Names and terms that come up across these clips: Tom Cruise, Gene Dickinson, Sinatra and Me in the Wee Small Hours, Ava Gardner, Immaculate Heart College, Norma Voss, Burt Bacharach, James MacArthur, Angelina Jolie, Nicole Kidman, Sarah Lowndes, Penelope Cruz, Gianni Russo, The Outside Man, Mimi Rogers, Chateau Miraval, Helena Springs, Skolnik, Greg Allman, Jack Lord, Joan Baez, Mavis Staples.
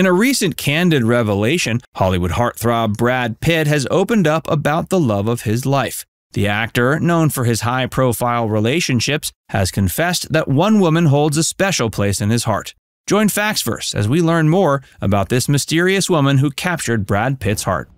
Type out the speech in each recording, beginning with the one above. In a recent candid revelation, Hollywood heartthrob Brad Pitt has opened up about the love of his life. The actor, known for his high-profile relationships, has confessed that one woman holds a special place in his heart. Join Facts First as we learn more about this mysterious woman who captured Brad Pitt's heart.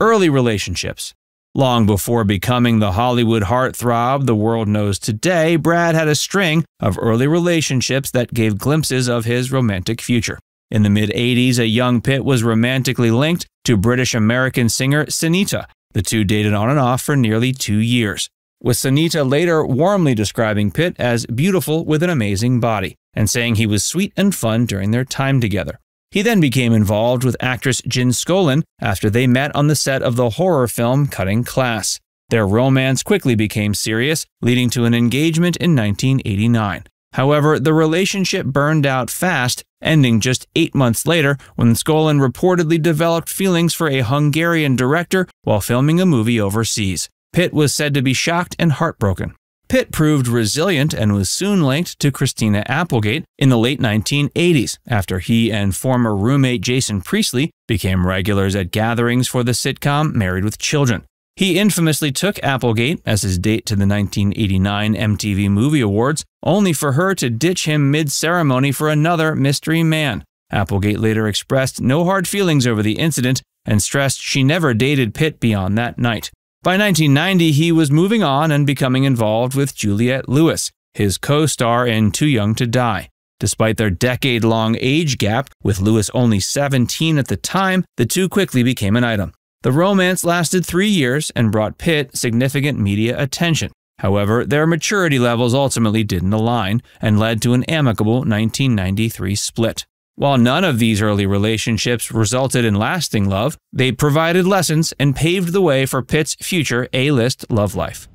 Early relationships. Long before becoming the Hollywood heartthrob the world knows today, Brad had a string of early relationships that gave glimpses of his romantic future. In the mid-'80s, a young Pitt was romantically linked to British-American singer Sinita. The two dated on and off for nearly 2 years, with Sinita later warmly describing Pitt as beautiful with an amazing body and saying he was sweet and fun during their time together. He then became involved with actress Skolnik after they met on the set of the horror film Cutting Class. Their romance quickly became serious, leading to an engagement in 1989. However, the relationship burned out fast, ending just 8 months later when Skolnik reportedly developed feelings for a Hungarian director while filming a movie overseas. Pitt was said to be shocked and heartbroken. Pitt proved resilient and was soon linked to Christina Applegate in the late 1980s after he and former roommate Jason Priestley became regulars at gatherings for the sitcom Married with Children. He infamously took Applegate as his date to the 1989 MTV Movie Awards, only for her to ditch him mid-ceremony for another mystery man. Applegate later expressed no hard feelings over the incident and stressed she never dated Pitt beyond that night. By 1990, he was moving on and becoming involved with Juliette Lewis, his co-star in Too Young to Die. Despite their decade-long age gap, with Lewis only 17 at the time, the two quickly became an item. The romance lasted 3 years and brought Pitt significant media attention. However, their maturity levels ultimately didn't align and led to an amicable 1993 split. While none of these early relationships resulted in lasting love, they provided lessons and paved the way for Pitt's future A-list love life.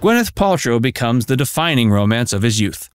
Gwyneth Paltrow becomes the defining romance of his youth.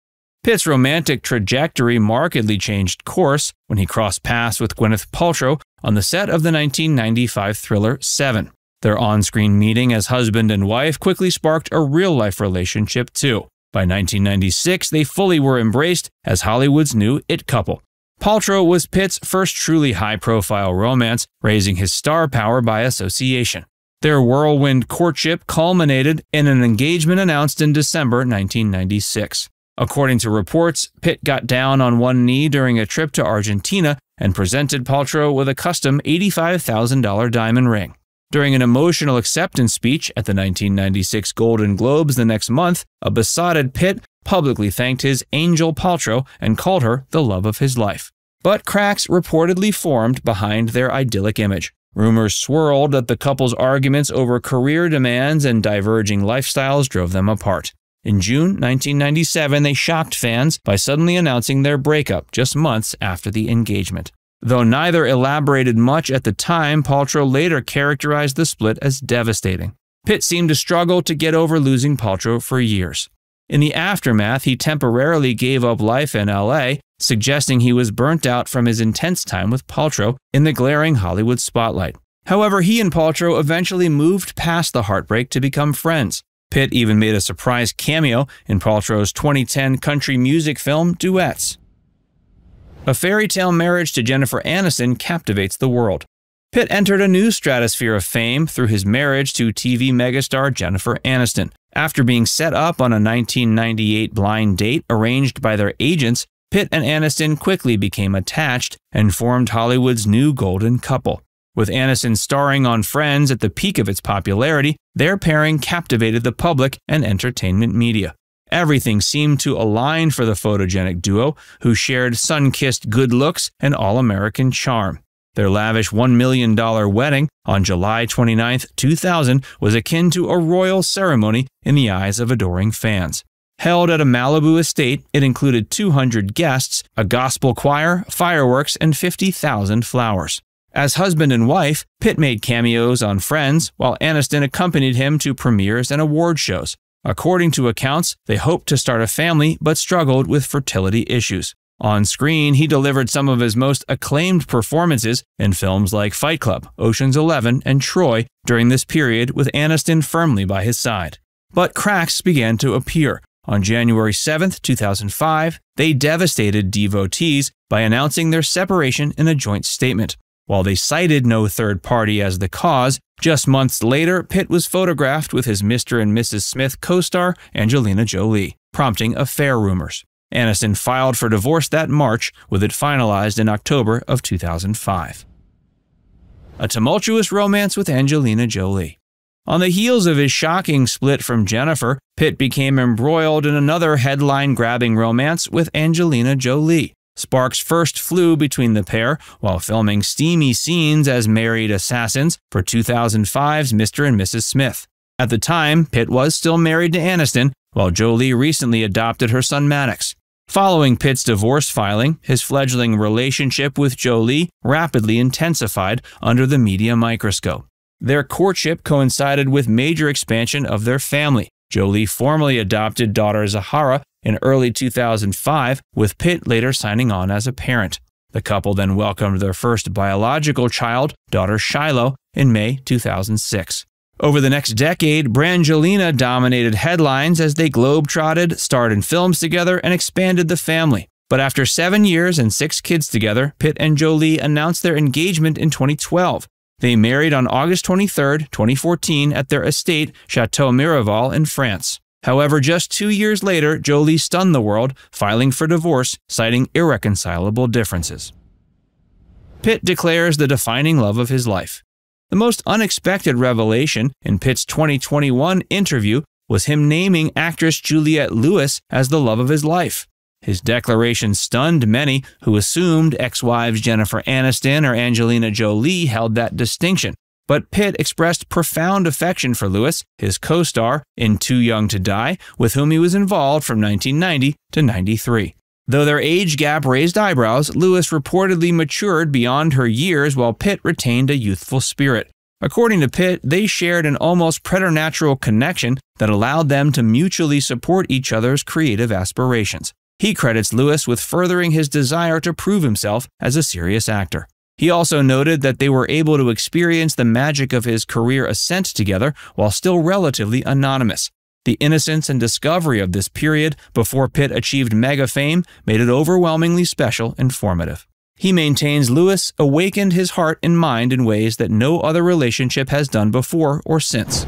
Pitt's romantic trajectory markedly changed course when he crossed paths with Gwyneth Paltrow on the set of the 1995 thriller Seven. Their on-screen meeting as husband and wife quickly sparked a real-life relationship too. By 1996, they fully were embraced as Hollywood's new it couple. Paltrow was Pitt's first truly high-profile romance, raising his star power by association. Their whirlwind courtship culminated in an engagement announced in December 1996. According to reports, Pitt got down on one knee during a trip to Argentina and presented Paltrow with a custom $85,000 diamond ring. During an emotional acceptance speech at the 1996 Golden Globes the next month, a besotted Pitt publicly thanked his angel Paltrow and called her the love of his life. But cracks reportedly formed behind their idyllic image. Rumors swirled that the couple's arguments over career demands and diverging lifestyles drove them apart. In June 1997, they shocked fans by suddenly announcing their breakup just months after the engagement. Though neither elaborated much at the time, Paltrow later characterized the split as devastating. Pitt seemed to struggle to get over losing Paltrow for years. In the aftermath, he temporarily gave up life in LA, suggesting he was burnt out from his intense time with Paltrow in the glaring Hollywood spotlight. However, he and Paltrow eventually moved past the heartbreak to become friends. Pitt even made a surprise cameo in Paltrow's 2010 country music film Duets. A fairy tale marriage to Jennifer Aniston captivates the world. Pitt entered a new stratosphere of fame through his marriage to TV megastar Jennifer Aniston. After being set up on a 1998 blind date arranged by their agents, Pitt and Aniston quickly became attached and formed Hollywood's new golden couple. With Aniston starring on Friends at the peak of its popularity, their pairing captivated the public and entertainment media. Everything seemed to align for the photogenic duo, who shared sun-kissed good looks and all-American charm. Their lavish $1 million wedding on July 29, 2000 was akin to a royal ceremony in the eyes of adoring fans. Held at a Malibu estate, it included 200 guests, a gospel choir, fireworks, and 50,000 flowers. As husband and wife, Pitt made cameos on Friends, while Aniston accompanied him to premieres and award shows. According to accounts, they hoped to start a family but struggled with fertility issues. On screen, he delivered some of his most acclaimed performances in films like Fight Club, Ocean's 11, and Troy during this period, with Aniston firmly by his side. But cracks began to appear. On January 7, 2005, they devastated devotees by announcing their separation in a joint statement. While they cited no third party as the cause, just months later, Pitt was photographed with his Mr. and Mrs. Smith co-star Angelina Jolie, prompting affair rumors. Aniston filed for divorce that March, with it finalized in October of 2005. A tumultuous romance with Angelina Jolie. On the heels of his shocking split from Jennifer, Pitt became embroiled in another headline-grabbing romance with Angelina Jolie. Sparks first flew between the pair while filming steamy scenes as married assassins for 2005's Mr. and Mrs. Smith. At the time, Pitt was still married to Aniston, while Jolie recently adopted her son Maddox. Following Pitt's divorce filing, his fledgling relationship with Jolie rapidly intensified under the media microscope. Their courtship coincided with major expansion of their family. Jolie formally adopted daughter Zahara in early 2005, with Pitt later signing on as a parent. The couple then welcomed their first biological child, daughter Shiloh, in May 2006. Over the next decade, Brangelina dominated headlines as they globetrotted, starred in films together, and expanded the family. But after 7 years and 6 kids together, Pitt and Jolie announced their engagement in 2012. They married on August 23, 2014, at their estate, Chateau Miraval in France. However, just 2 years later, Jolie stunned the world, filing for divorce, citing irreconcilable differences. Pitt declares the defining love of his life. The most unexpected revelation in Pitt's 2021 interview was him naming actress Juliette Lewis as the love of his life. His declaration stunned many who assumed ex-wives Jennifer Aniston or Angelina Jolie held that distinction. But Pitt expressed profound affection for Lewis, his co-star, in Too Young to Die, with whom he was involved from 1990 to 93. Though their age gap raised eyebrows, Lewis reportedly matured beyond her years while Pitt retained a youthful spirit. According to Pitt, they shared an almost preternatural connection that allowed them to mutually support each other's creative aspirations. He credits Lewis with furthering his desire to prove himself as a serious actor. He also noted that they were able to experience the magic of his career ascent together while still relatively anonymous. The innocence and discovery of this period before Pitt achieved mega fame made it overwhelmingly special and formative. He maintains Lewis awakened his heart and mind in ways that no other relationship has done before or since.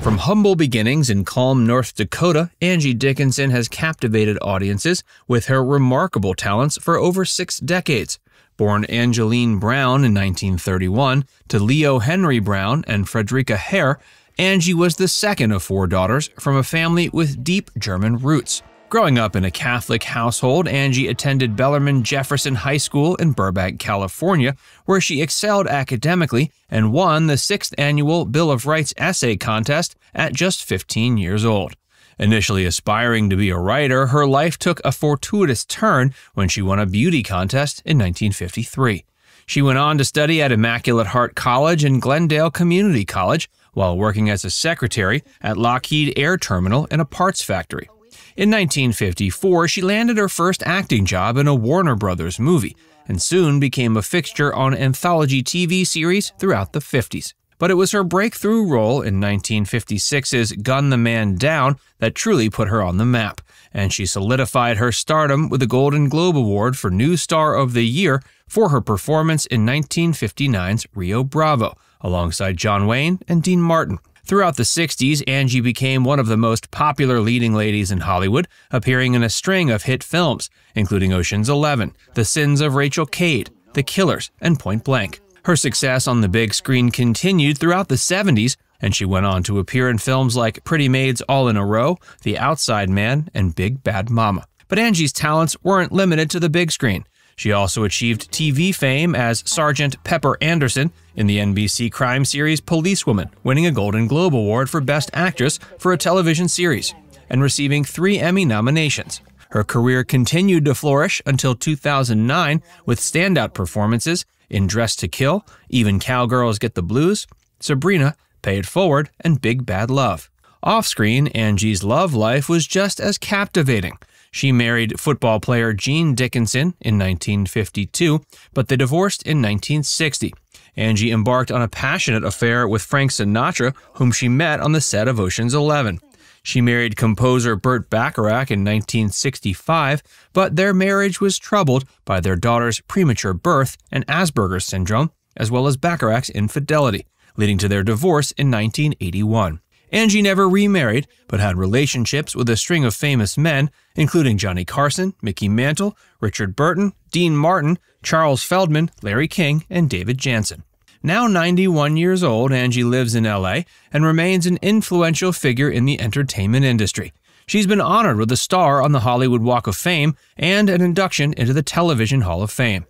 From humble beginnings in calm North Dakota, Angie Dickinson has captivated audiences with her remarkable talents for over 6 decades. Born Angeline Brown in 1931 to Leo Henry Brown and Frederica Hare, Angie was the second of 4 daughters from a family with deep German roots. Growing up in a Catholic household, Angie attended Bellarmine Jefferson High School in Burbank, California, where she excelled academically and won the 6th annual Bill of Rights essay contest at just 15 years old. Initially aspiring to be a writer, her life took a fortuitous turn when she won a beauty contest in 1953. She went on to study at Immaculate Heart College and Glendale Community College, while working as a secretary at Lockheed Air Terminal in a parts factory. In 1954, she landed her first acting job in a Warner Brothers movie, and soon became a fixture on anthology TV series throughout the 50s. But it was her breakthrough role in 1956's Gun the Man Down that truly put her on the map, and she solidified her stardom with a Golden Globe Award for New Star of the Year for her performance in 1959's Rio Bravo, alongside John Wayne and Dean Martin. Throughout the 60s, Angie became one of the most popular leading ladies in Hollywood, appearing in a string of hit films, including Ocean's 11, The Sins of Rachel Cade, The Killers, and Point Blank. Her success on the big screen continued throughout the 70s, and she went on to appear in films like Pretty Maids All in a Row, The Outside Man, and Big Bad Mama. But Angie's talents weren't limited to the big screen. She also achieved TV fame as Sergeant Pepper Anderson in the NBC crime series Policewoman, winning a Golden Globe Award for Best Actress for a television series, and receiving 3 Emmy nominations. Her career continued to flourish until 2009 with standout performances in Dress to Kill, Even Cowgirls Get the Blues, Sabrina, Pay It Forward, and Big Bad Love. Off-screen, Angie's love life was just as captivating. She married football player Gene Dickinson in 1952, but they divorced in 1960. Angie embarked on a passionate affair with Frank Sinatra, whom she met on the set of Ocean's 11. She married composer Burt Bacharach in 1965, but their marriage was troubled by their daughter's premature birth and Asperger's syndrome, as well as Bacharach's infidelity, leading to their divorce in 1981. Angie never remarried, but had relationships with a string of famous men, including Johnny Carson, Mickey Mantle, Richard Burton, Dean Martin, Charles Feldman, Larry King, and David Jansen. Now 91 years old, Angie lives in LA and remains an influential figure in the entertainment industry. She's been honored with a star on the Hollywood Walk of Fame and an induction into the Television Hall of Fame.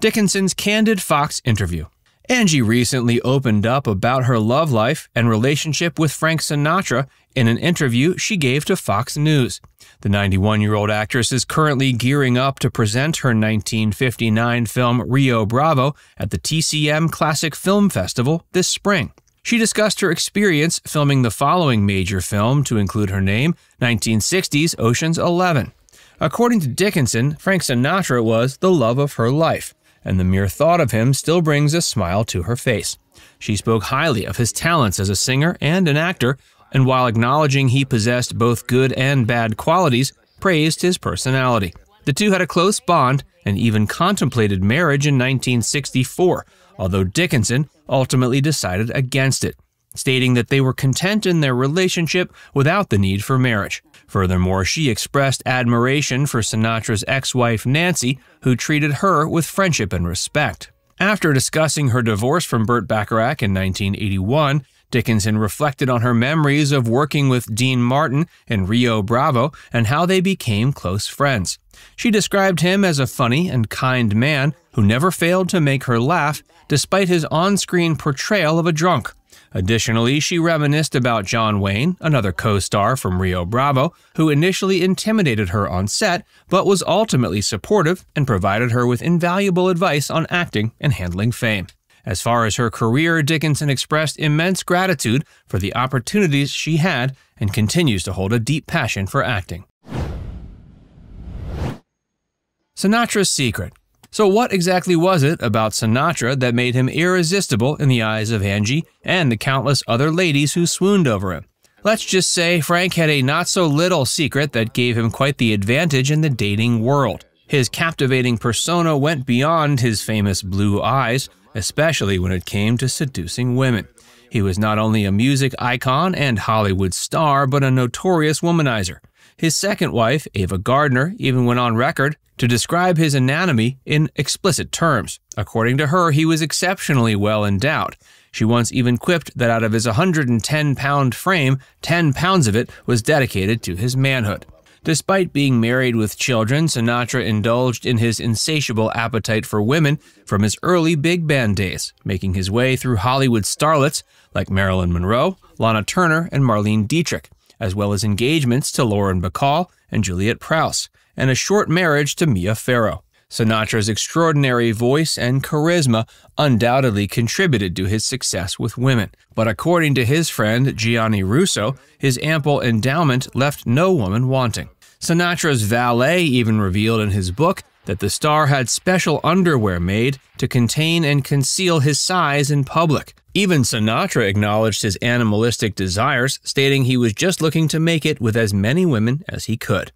Dickinson's candid Fox interview. Angie recently opened up about her love life and relationship with Frank Sinatra in an interview she gave to Fox News. The 91-year-old actress is currently gearing up to present her 1959 film Rio Bravo at the TCM Classic Film Festival this spring. She discussed her experience filming the following major film to include her name, 1960's Ocean's 11. According to Dickinson, Frank Sinatra was the love of her life, and the mere thought of him still brings a smile to her face. She spoke highly of his talents as a singer and an actor, and while acknowledging he possessed both good and bad qualities, praised his personality. The two had a close bond and even contemplated marriage in 1964, although Dickinson ultimately decided against it, stating that they were content in their relationship without the need for marriage. Furthermore, she expressed admiration for Sinatra's ex-wife Nancy, who treated her with friendship and respect. After discussing her divorce from Burt Bacharach in 1981, Dickinson reflected on her memories of working with Dean Martin in Rio Bravo and how they became close friends. She described him as a funny and kind man who never failed to make her laugh despite his on-screen portrayal of a drunk. Additionally, she reminisced about John Wayne, another co-star from Rio Bravo, who initially intimidated her on set, but was ultimately supportive and provided her with invaluable advice on acting and handling fame. As far as her career, Dickinson expressed immense gratitude for the opportunities she had and continues to hold a deep passion for acting. Sinatra's secret. So what exactly was it about Sinatra that made him irresistible in the eyes of Angie and the countless other ladies who swooned over him? Let's just say Frank had a not-so-little secret that gave him quite the advantage in the dating world. His captivating persona went beyond his famous blue eyes, especially when it came to seducing women. He was not only a music icon and Hollywood star, but a notorious womanizer. His second wife, Ava Gardner, even went on record to describe his anatomy in explicit terms. According to her, he was exceptionally well endowed. She once even quipped that out of his 110-pound frame, 10 pounds of it was dedicated to his manhood. Despite being married with children, Sinatra indulged in his insatiable appetite for women from his early big band days, making his way through Hollywood starlets like Marilyn Monroe, Lana Turner, and Marlene Dietrich, as well as engagements to Lauren Bacall and Juliette Prowse, and a short marriage to Mia Farrow. Sinatra's extraordinary voice and charisma undoubtedly contributed to his success with women, but according to his friend Gianni Russo, his ample endowment left no woman wanting. Sinatra's valet even revealed in his book that the star had special underwear made to contain and conceal his size in public. Even Sinatra acknowledged his animalistic desires, stating he was just looking to make it with as many women as he could.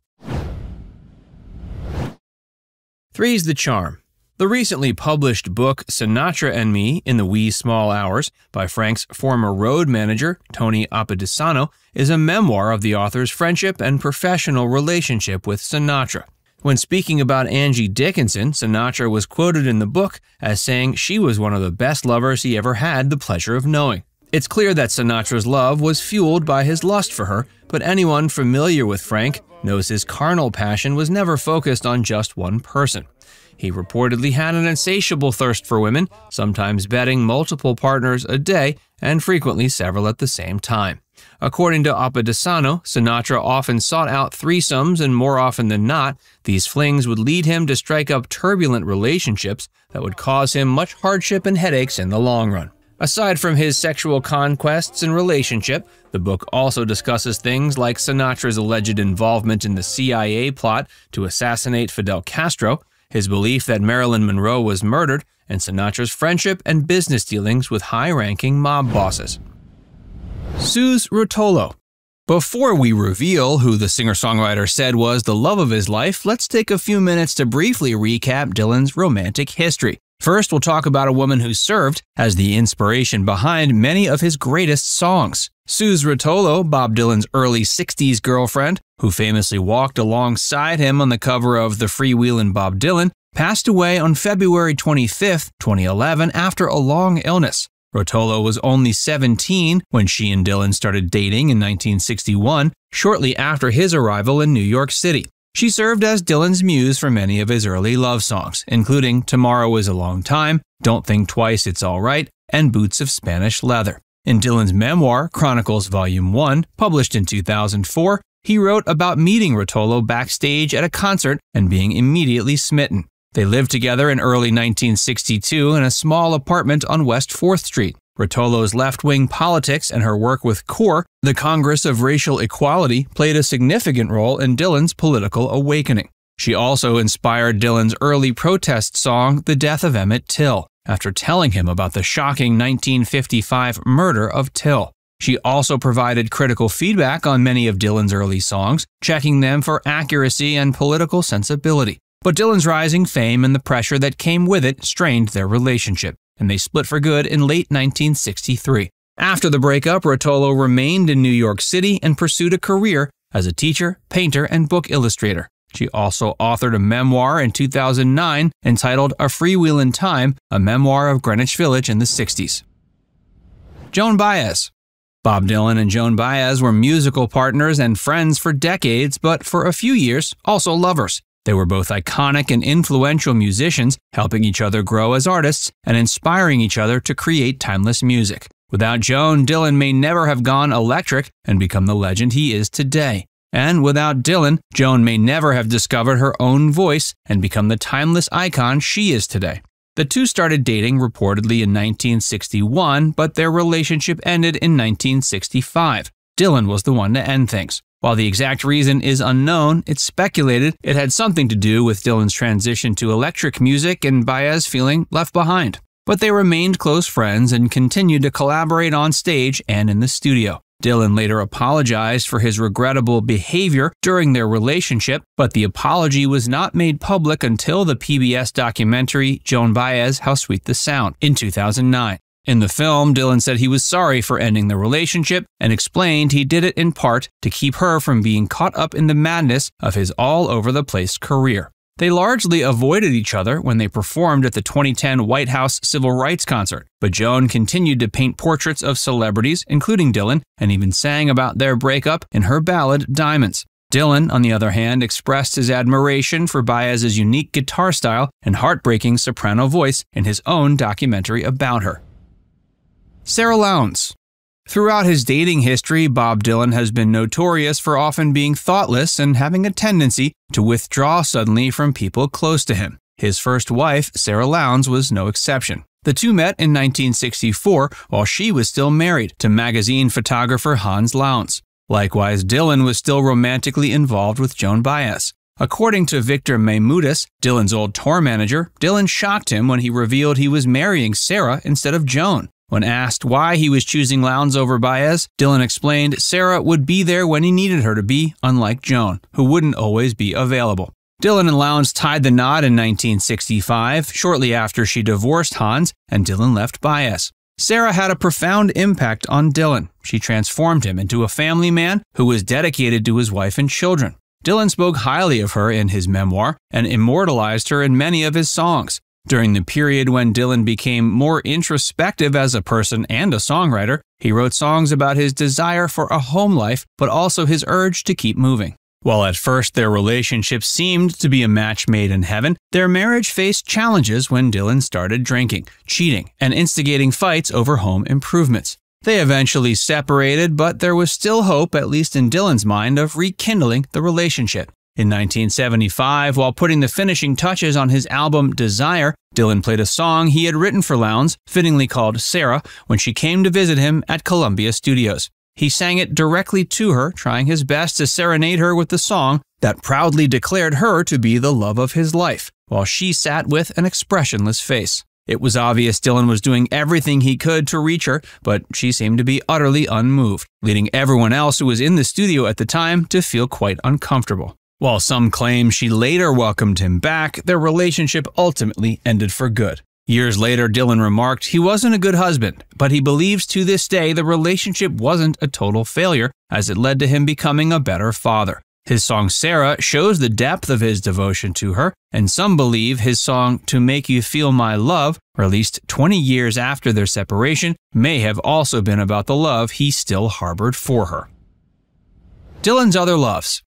Three's the charm. The recently published book Sinatra and Me in the Wee Small Hours by Frank's former road manager, Tony Appadisano, is a memoir of the author's friendship and professional relationship with Sinatra. When speaking about Angie Dickinson, Sinatra was quoted in the book as saying she was one of the best lovers he ever had the pleasure of knowing. It's clear that Sinatra's love was fueled by his lust for her, but anyone familiar with Frank knows his carnal passion was never focused on just one person. He reportedly had an insatiable thirst for women, sometimes bedding multiple partners a day and frequently several at the same time. According to Appadisano, Sinatra often sought out threesomes, and more often than not, these flings would lead him to strike up turbulent relationships that would cause him much hardship and headaches in the long run. Aside from his sexual conquests and relationship, the book also discusses things like Sinatra's alleged involvement in the CIA plot to assassinate Fidel Castro, his belief that Marilyn Monroe was murdered, and Sinatra's friendship and business dealings with high-ranking mob bosses. Suze Rotolo. Before we reveal who the singer-songwriter said was the love of his life, let's take a few minutes to briefly recap Dylan's romantic history. First, we'll talk about a woman who served as the inspiration behind many of his greatest songs. Suze Rotolo, Bob Dylan's early 60s girlfriend, who famously walked alongside him on the cover of The Freewheelin' Bob Dylan, passed away on February 25, 2011 after a long illness. Rotolo was only 17 when she and Dylan started dating in 1961, shortly after his arrival in New York City. She served as Dylan's muse for many of his early love songs, including Tomorrow is a Long Time, Don't Think Twice, It's All Right, and Boots of Spanish Leather. In Dylan's memoir, Chronicles Volume 1, published in 2004, he wrote about meeting Rotolo backstage at a concert and being immediately smitten. They lived together in early 1962 in a small apartment on West 4th Street. Rotolo's left-wing politics and her work with CORE, the Congress of Racial Equality, played a significant role in Dylan's political awakening. She also inspired Dylan's early protest song, The Death of Emmett Till, after telling him about the shocking 1955 murder of Till. She also provided critical feedback on many of Dylan's early songs, checking them for accuracy and political sensibility. But Dylan's rising fame and the pressure that came with it strained their relationship, and they split for good in late 1963. After the breakup, Rotolo remained in New York City and pursued a career as a teacher, painter, and book illustrator. She also authored a memoir in 2009 entitled A Freewheelin' Time, a memoir of Greenwich Village in the 60s. Joan Baez. Bob Dylan and Joan Baez were musical partners and friends for decades, but for a few years, also lovers. They were both iconic and influential musicians, helping each other grow as artists and inspiring each other to create timeless music. Without Joan, Dylan may never have gone electric and become the legend he is today. And without Dylan, Joan may never have discovered her own voice and become the timeless icon she is today. The two started dating reportedly in 1961, but their relationship ended in 1965. Dylan was the one to end things. While the exact reason is unknown, it's speculated it had something to do with Dylan's transition to electric music and Baez feeling left behind. But they remained close friends and continued to collaborate on stage and in the studio. Dylan later apologized for his regrettable behavior during their relationship, but the apology was not made public until the PBS documentary Joan Baez, How Sweet the Sound in 2009. In the film, Dylan said he was sorry for ending the relationship and explained he did it in part to keep her from being caught up in the madness of his all-over-the-place career. They largely avoided each other when they performed at the 2010 White House Civil Rights Concert, but Joan continued to paint portraits of celebrities, including Dylan, and even sang about their breakup in her ballad, Diamonds. Dylan, on the other hand, expressed his admiration for Baez's unique guitar style and heartbreaking soprano voice in his own documentary about her. Sarah Lowndes. Throughout his dating history, Bob Dylan has been notorious for often being thoughtless and having a tendency to withdraw suddenly from people close to him. His first wife, Sarah Lowndes, was no exception. The two met in 1964 while she was still married to magazine photographer Hans Lowndes. Likewise, Dylan was still romantically involved with Joan Baez. According to Victor Maimoutis, Dylan's old tour manager, Dylan shocked him when he revealed he was marrying Sarah instead of Joan. When asked why he was choosing Lowndes over Baez, Dylan explained Sarah would be there when he needed her to be, unlike Joan, who wouldn't always be available. Dylan and Lowndes tied the knot in 1965, shortly after she divorced Hans, and Dylan left Baez. Sarah had a profound impact on Dylan. She transformed him into a family man who was dedicated to his wife and children. Dylan spoke highly of her in his memoir and immortalized her in many of his songs. During the period when Dylan became more introspective as a person and a songwriter, he wrote songs about his desire for a home life, but also his urge to keep moving. While at first their relationship seemed to be a match made in heaven, their marriage faced challenges when Dylan started drinking, cheating, and instigating fights over home improvements. They eventually separated, but there was still hope, at least in Dylan's mind, of rekindling the relationship. In 1975, while putting the finishing touches on his album Desire, Dylan played a song he had written for Lowndes, fittingly called Sarah, when she came to visit him at Columbia Studios. He sang it directly to her, trying his best to serenade her with the song that proudly declared her to be the love of his life, while she sat with an expressionless face. It was obvious Dylan was doing everything he could to reach her, but she seemed to be utterly unmoved, leading everyone else who was in the studio at the time to feel quite uncomfortable. While some claim she later welcomed him back, their relationship ultimately ended for good. Years later, Dylan remarked he wasn't a good husband, but he believes to this day the relationship wasn't a total failure, as it led to him becoming a better father. His song Sarah shows the depth of his devotion to her, and some believe his song To Make You Feel My Love, released 20 years after their separation, may have also been about the love he still harbored for her. Dylan's other loves.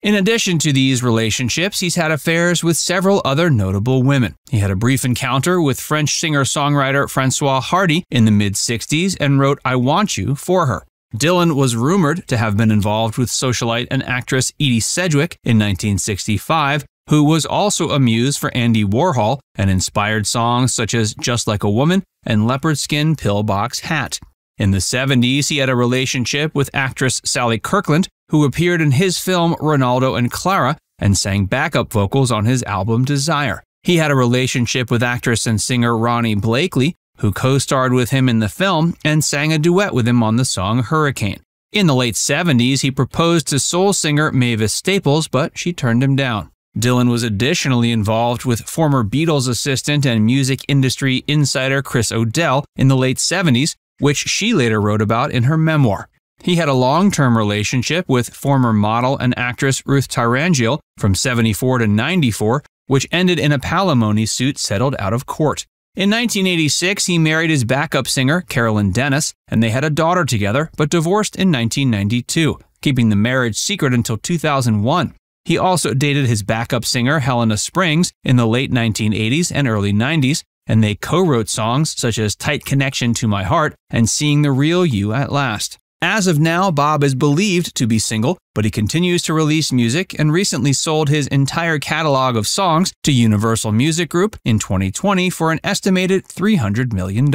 In addition to these relationships, he's had affairs with several other notable women. He had a brief encounter with French singer-songwriter Françoise Hardy in the mid-'60s and wrote I Want You for her. Dylan was rumored to have been involved with socialite and actress Edie Sedgwick in 1965, who was also a muse for Andy Warhol and inspired songs such as Just Like a Woman and Leopard Skin Pillbox Hat. In the 70s, he had a relationship with actress Sally Kirkland, who appeared in his film Ronaldo and Clara and sang backup vocals on his album Desire. He had a relationship with actress and singer Ronnie Blakely, who co-starred with him in the film and sang a duet with him on the song Hurricane. In the late 70s, he proposed to soul singer Mavis Staples, but she turned him down. Dylan was additionally involved with former Beatles assistant and music industry insider Chris O'Dell in the late 70s, which she later wrote about in her memoir. He had a long-term relationship with former model and actress Ruth Tyrangiel from 74 to 94, which ended in a palimony suit settled out of court. In 1986, he married his backup singer, Carolyn Dennis, and they had a daughter together, but divorced in 1992, keeping the marriage secret until 2001. He also dated his backup singer, Helena Springs, in the late 1980s and early 90s, and they co-wrote songs such as Tight Connection to My Heart and Seeing the Real You at Last. As of now, Bob is believed to be single, but he continues to release music and recently sold his entire catalog of songs to Universal Music Group in 2020 for an estimated $300 million.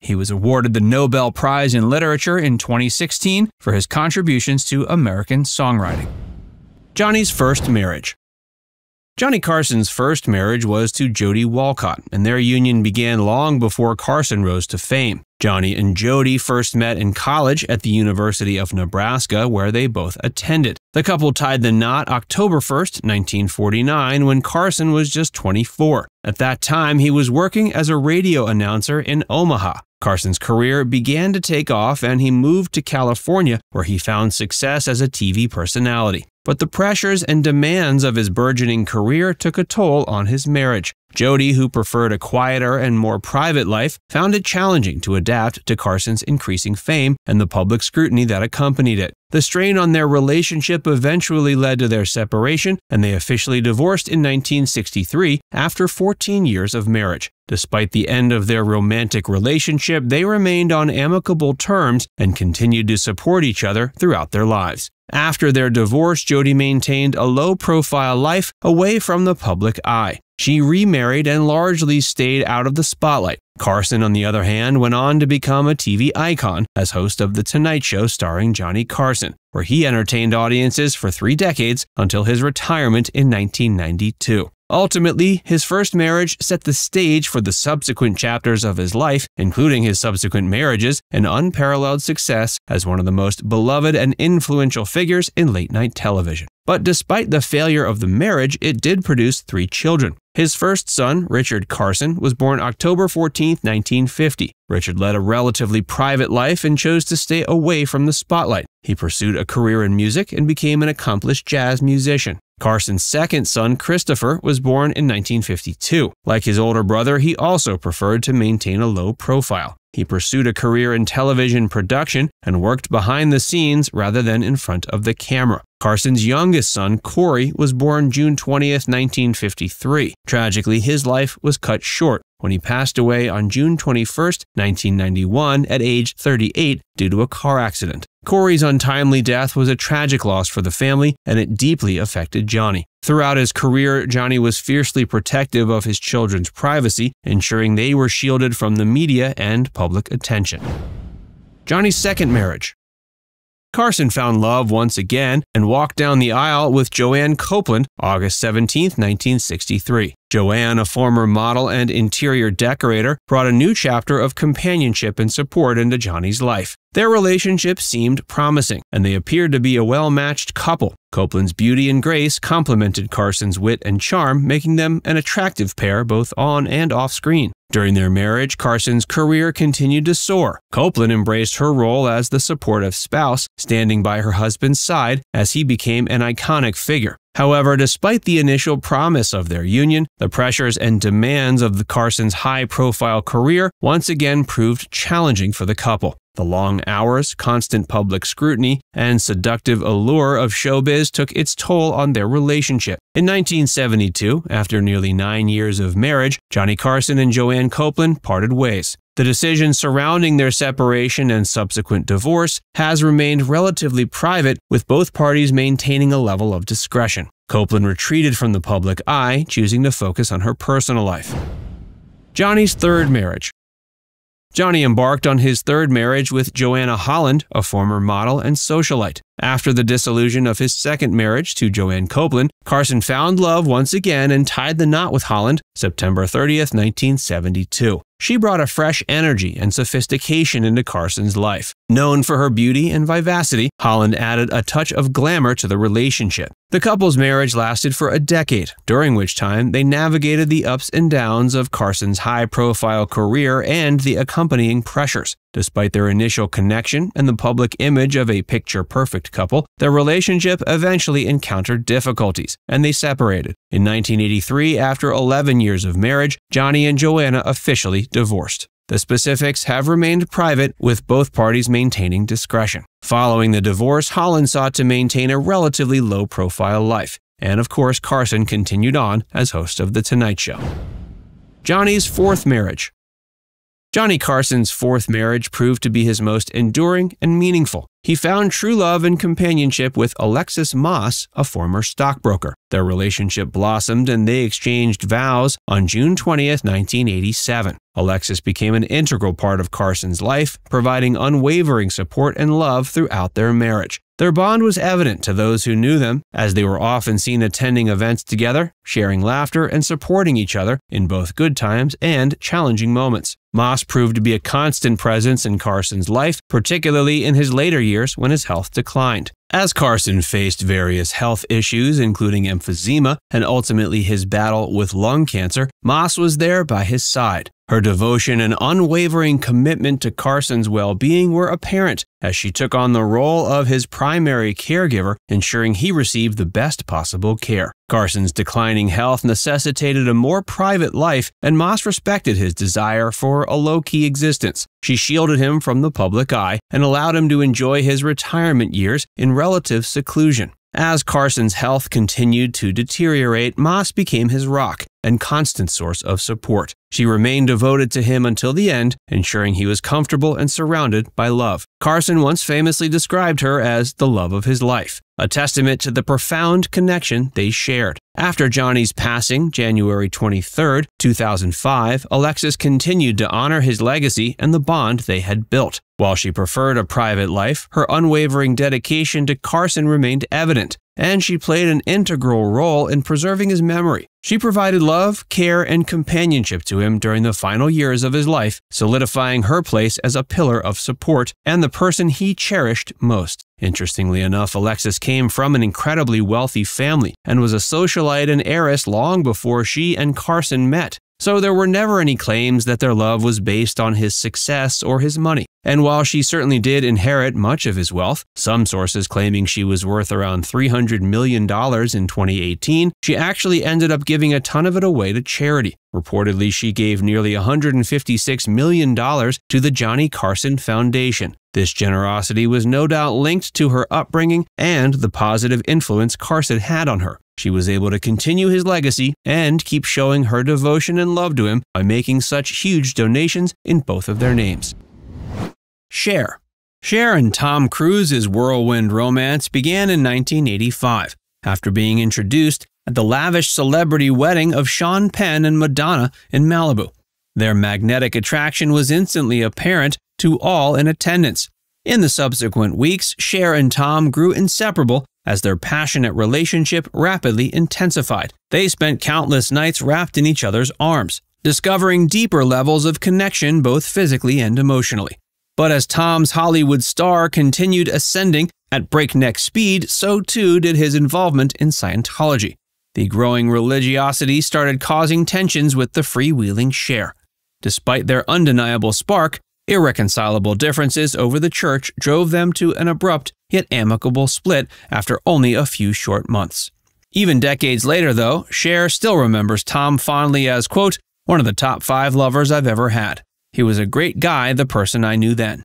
He was awarded the Nobel Prize in Literature in 2016 for his contributions to American songwriting. Johnny's first marriage. Johnny Carson's first marriage was to Jodie Walcott, and their union began long before Carson rose to fame. Johnny and Jodie first met in college at the University of Nebraska, where they both attended. The couple tied the knot October 1st, 1949, when Carson was just 24. At that time, he was working as a radio announcer in Omaha. Carson's career began to take off, and he moved to California, where he found success as a TV personality. But the pressures and demands of his burgeoning career took a toll on his marriage. Jodie, who preferred a quieter and more private life, found it challenging to adapt to Carson's increasing fame and the public scrutiny that accompanied it. The strain on their relationship eventually led to their separation, and they officially divorced in 1963 after 14 years of marriage. Despite the end of their romantic relationship, they remained on amicable terms and continued to support each other throughout their lives. After their divorce, Jodie maintained a low-profile life away from the public eye. She remarried and largely stayed out of the spotlight. Carson, on the other hand, went on to become a TV icon as host of The Tonight Show starring Johnny Carson, where he entertained audiences for 3 decades until his retirement in 1992. Ultimately, his first marriage set the stage for the subsequent chapters of his life, including his subsequent marriages and unparalleled success as one of the most beloved and influential figures in late-night television. But despite the failure of the marriage, it did produce 3 children. His first son, Richard Carson, was born October 14, 1950. Richard led a relatively private life and chose to stay away from the spotlight. He pursued a career in music and became an accomplished jazz musician. Carson's second son, Christopher, was born in 1952. Like his older brother, he also preferred to maintain a low profile. He pursued a career in television production and worked behind the scenes rather than in front of the camera. Carson's youngest son, Corey, was born June 20, 1953. Tragically, his life was cut short when he passed away on June 21, 1991, at age 38 due to a car accident. Corey's untimely death was a tragic loss for the family, and it deeply affected Johnny. Throughout his career, Johnny was fiercely protective of his children's privacy, ensuring they were shielded from the media and public attention. Johnny's second marriage. Carson found love once again and walked down the aisle with Joanne Copeland August 17, 1963. Joanne, a former model and interior decorator, brought a new chapter of companionship and support into Johnny's life. Their relationship seemed promising, and they appeared to be a well-matched couple. Copeland's beauty and grace complemented Carson's wit and charm, making them an attractive pair both on and off screen. During their marriage, Carson's career continued to soar. Copeland embraced her role as the supportive spouse, standing by her husband's side as he became an iconic figure. However, despite the initial promise of their union, the pressures and demands of Carson's high-profile career once again proved challenging for the couple. The long hours, constant public scrutiny, and seductive allure of showbiz took its toll on their relationship. In 1972, after nearly 9 years of marriage, Johnny Carson and Joanne Copeland parted ways. The decision surrounding their separation and subsequent divorce has remained relatively private, with both parties maintaining a level of discretion. Copeland retreated from the public eye, choosing to focus on her personal life. Johnny's third marriage. Johnny embarked on his third marriage with Joanna Holland, a former model and socialite. After the dissolution of his second marriage to Joanne Copeland, Carson found love once again and tied the knot with Holland, September 30th, 1972. She brought a fresh energy and sophistication into Carson's life. Known for her beauty and vivacity, Holland added a touch of glamour to the relationship. The couple's marriage lasted for a decade, during which time they navigated the ups and downs of Carson's high-profile career and the accompanying pressures. Despite their initial connection and the public image of a picture-perfect couple, their relationship eventually encountered difficulties, and they separated. In 1983, after 11 years of marriage, Johnny and Joanna officially divorced. The specifics have remained private, with both parties maintaining discretion. Following the divorce, Holland sought to maintain a relatively low-profile life. And of course, Carson continued on as host of The Tonight Show. Johnny's fourth marriage. Johnny Carson's fourth marriage proved to be his most enduring and meaningful. He found true love and companionship with Alexis Moss, a former stockbroker. Their relationship blossomed and they exchanged vows on June 20th, 1987. Alexis became an integral part of Carson's life, providing unwavering support and love throughout their marriage. Their bond was evident to those who knew them, as they were often seen attending events together, sharing laughter, and supporting each other in both good times and challenging moments. Moss proved to be a constant presence in Carson's life, particularly in his later years when his health declined. As Carson faced various health issues, including emphysema and ultimately his battle with lung cancer, Moss was there by his side. Her devotion and unwavering commitment to Carson's well-being were apparent as she took on the role of his primary caregiver, ensuring he received the best possible care. Carson's declining health necessitated a more private life, and Moss respected his desire for a low-key existence. She shielded him from the public eye and allowed him to enjoy his retirement years in relative seclusion. As Carson's health continued to deteriorate, Moss became his rock and constant source of support. She remained devoted to him until the end, ensuring he was comfortable and surrounded by love. Carson once famously described her as the love of his life, a testament to the profound connection they shared. After Johnny's passing, January 23, 2005, Alexis continued to honor his legacy and the bond they had built. While she preferred a private life, her unwavering dedication to Carson remained evident, and she played an integral role in preserving his memory. She provided love, care, and companionship to him during the final years of his life, solidifying her place as a pillar of support and the person he cherished most. Interestingly enough, Alexis came from an incredibly wealthy family and was a socialite and heiress long before she and Carson met. So there were never any claims that their love was based on his success or his money. And while she certainly did inherit much of his wealth, some sources claiming she was worth around $300 million in 2018, she actually ended up giving a ton of it away to charity. Reportedly, she gave nearly $156 million to the Johnny Carson Foundation. This generosity was no doubt linked to her upbringing and the positive influence Carson had on her. She was able to continue his legacy and keep showing her devotion and love to him by making such huge donations in both of their names. Cher. Cher and Tom Cruise's whirlwind romance began in 1985, after being introduced at the lavish celebrity wedding of Sean Penn and Madonna in Malibu. Their magnetic attraction was instantly apparent to all in attendance. In the subsequent weeks, Cher and Tom grew inseparable, as their passionate relationship rapidly intensified. They spent countless nights wrapped in each other's arms, discovering deeper levels of connection both physically and emotionally. But as Tom's Hollywood star continued ascending at breakneck speed, so too did his involvement in Scientology. The growing religiosity started causing tensions with the freewheeling Cher. Despite their undeniable spark, irreconcilable differences over the church drove them to an abrupt yet amicable split after only a few short months. Even decades later, though, Cher still remembers Tom fondly as, quote, one of the top 5 lovers I've ever had. He was a great guy, the person I knew then.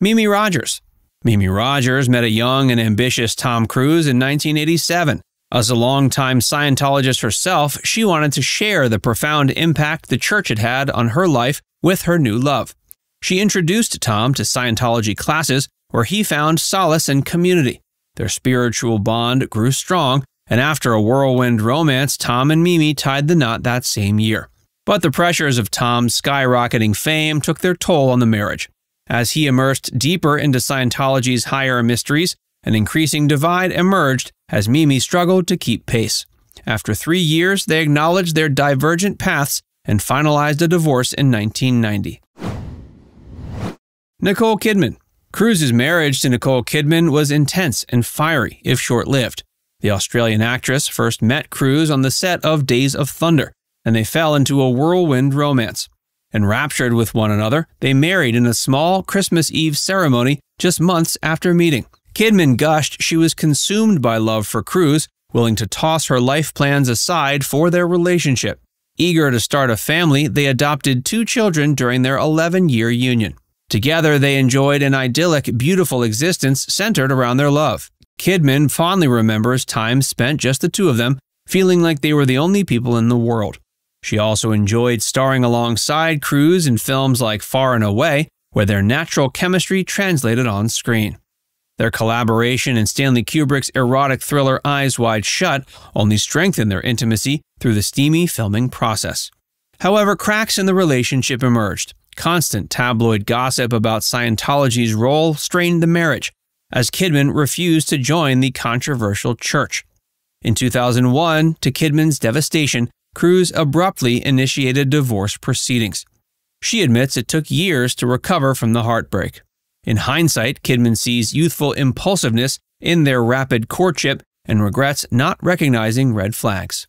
Mimi Rogers. Mimi Rogers met a young and ambitious Tom Cruise in 1987. As a longtime Scientologist herself, she wanted to share the profound impact the church had had on her life with her new love. She introduced Tom to Scientology classes where he found solace and community. Their spiritual bond grew strong, and after a whirlwind romance, Tom and Mimi tied the knot that same year. But the pressures of Tom's skyrocketing fame took their toll on the marriage. As he immersed deeper into Scientology's higher mysteries, an increasing divide emerged as Mimi struggled to keep pace. After 3 years, they acknowledged their divergent paths and finalized a divorce in 1990. Nicole Kidman. Cruise's marriage to Nicole Kidman was intense and fiery, if short-lived. The Australian actress first met Cruise on the set of Days of Thunder, and they fell into a whirlwind romance. Enraptured with one another, they married in a small Christmas Eve ceremony just months after meeting. Kidman gushed she was consumed by love for Cruise, willing to toss her life plans aside for their relationship. Eager to start a family, they adopted 2 children during their 11-year union. Together, they enjoyed an idyllic, beautiful existence centered around their love. Kidman fondly remembers time spent just the 2 of them, feeling like they were the only people in the world. She also enjoyed starring alongside Cruise in films like Far and Away, where their natural chemistry translated on screen. Their collaboration in Stanley Kubrick's erotic thriller Eyes Wide Shut only strengthened their intimacy through the steamy filming process. However, cracks in the relationship emerged. Constant tabloid gossip about Scientology's role strained the marriage, as Kidman refused to join the controversial church. In 2001, to Kidman's devastation, Cruise abruptly initiated divorce proceedings. She admits it took years to recover from the heartbreak. In hindsight, Kidman sees youthful impulsiveness in their rapid courtship and regrets not recognizing red flags.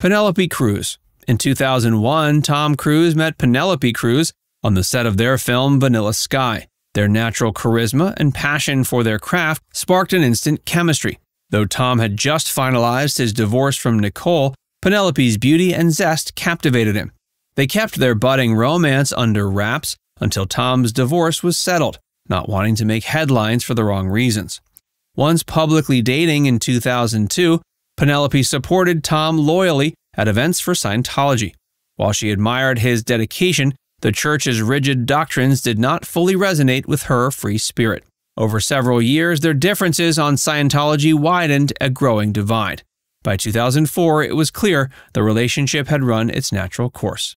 Penelope Cruz. In 2001, Tom Cruise met Penelope Cruz on the set of their film Vanilla Sky. Their natural charisma and passion for their craft sparked an instant chemistry. Though Tom had just finalized his divorce from Nicole, Penelope's beauty and zest captivated him. They kept their budding romance under wraps until Tom's divorce was settled, not wanting to make headlines for the wrong reasons. Once publicly dating in 2002, Penelope supported Tom loyally at events for Scientology. While she admired his dedication, the church's rigid doctrines did not fully resonate with her free spirit. Over several years, their differences on Scientology widened, a growing divide. By 2004, it was clear the relationship had run its natural course.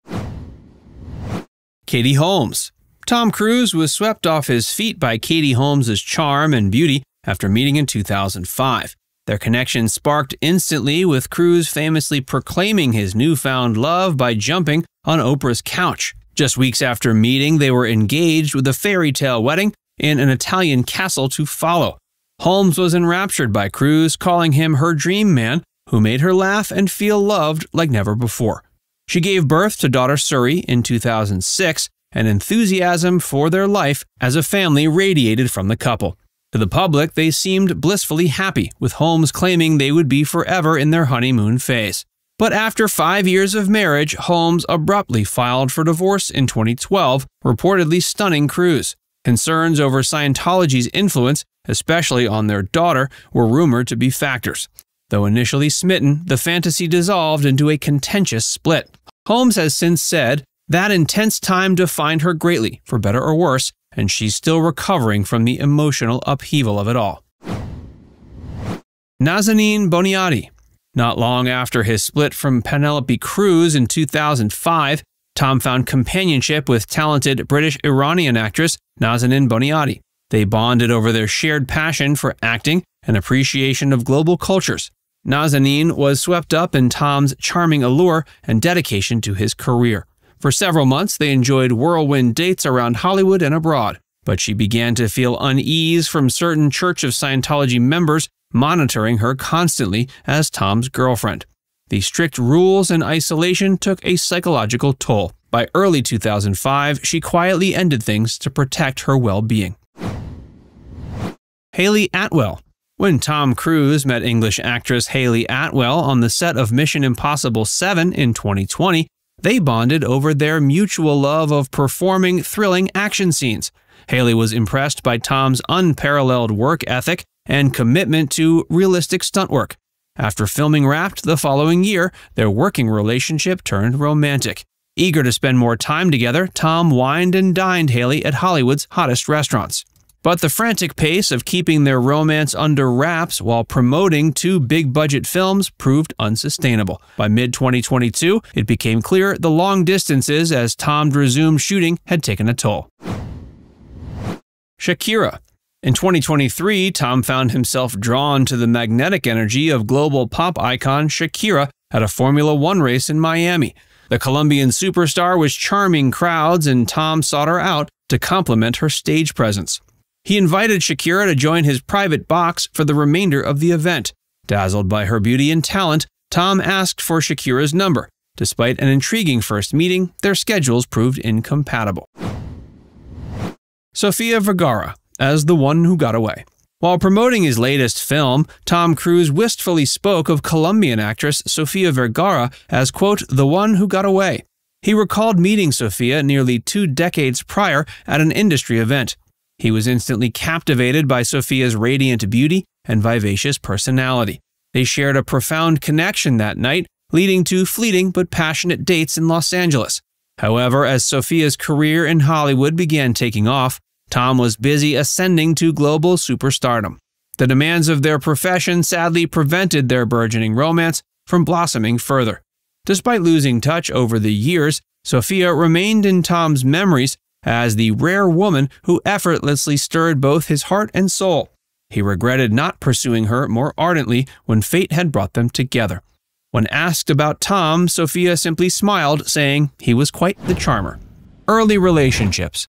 Katie Holmes. Tom Cruise was swept off his feet by Katie Holmes' charm and beauty after meeting in 2005. Their connection sparked instantly, with Cruise famously proclaiming his newfound love by jumping on Oprah's couch. Just weeks after meeting, they were engaged, with a fairy tale wedding in an Italian castle to follow. Holmes was enraptured by Cruise, calling him her dream man, who made her laugh and feel loved like never before. She gave birth to daughter Suri in 2006, and enthusiasm for their life as a family radiated from the couple. To the public, they seemed blissfully happy, with Holmes claiming they would be forever in their honeymoon phase. But after 5 years of marriage, Holmes abruptly filed for divorce in 2012, reportedly stunning Cruise. Concerns over Scientology's influence, especially on their daughter, were rumored to be factors. Though initially smitten, the fantasy dissolved into a contentious split. Holmes has since said, that intense time defined her greatly, for better or worse, and she's still recovering from the emotional upheaval of it all. Nazanin Boniadi. Not long after his split from Penelope Cruz in 2005, Tom found companionship with talented British-Iranian actress Nazanin Boniadi. They bonded over their shared passion for acting and appreciation of global cultures. Nazanin was swept up in Tom's charming allure and dedication to his career. For several months, they enjoyed whirlwind dates around Hollywood and abroad, but she began to feel unease from certain Church of Scientology members monitoring her constantly as Tom's girlfriend. The strict rules and isolation took a psychological toll. By early 2005, she quietly ended things to protect her well-being. Hayley Atwell. When Tom Cruise met English actress Hayley Atwell on the set of Mission Impossible 7 in 2020, they bonded over their mutual love of performing thrilling action scenes. Hayley was impressed by Tom's unparalleled work ethic and commitment to realistic stunt work. After filming Wrapped the following year, their working relationship turned romantic. Eager to spend more time together, Tom wined and dined Hayley at Hollywood's hottest restaurants. But the frantic pace of keeping their romance under wraps while promoting two big-budget films proved unsustainable. By mid-2022, it became clear the long distances as Tom resumed shooting had taken a toll. Shakira. In 2023, Tom found himself drawn to the magnetic energy of global pop icon Shakira at a Formula One race in Miami. The Colombian superstar was charming crowds, and Tom sought her out to complement her stage presence. He invited Shakira to join his private box for the remainder of the event. Dazzled by her beauty and talent, Tom asked for Shakira's number. Despite an intriguing first meeting, their schedules proved incompatible. Sofia Vergara as The One Who Got Away. While promoting his latest film, Tom Cruise wistfully spoke of Colombian actress Sofia Vergara as, quote, the one who got away. He recalled meeting Sofia nearly 2 decades prior at an industry event. He was instantly captivated by Sofia's radiant beauty and vivacious personality. They shared a profound connection that night, leading to fleeting but passionate dates in Los Angeles. However, as Sofia's career in Hollywood began taking off, Tom was busy ascending to global superstardom. The demands of their profession sadly prevented their burgeoning romance from blossoming further. Despite losing touch over the years, Sofia remained in Tom's memories as the rare woman who effortlessly stirred both his heart and soul. He regretted not pursuing her more ardently when fate had brought them together. When asked about Tom, Sofia simply smiled, saying he was quite the charmer. Early relationships.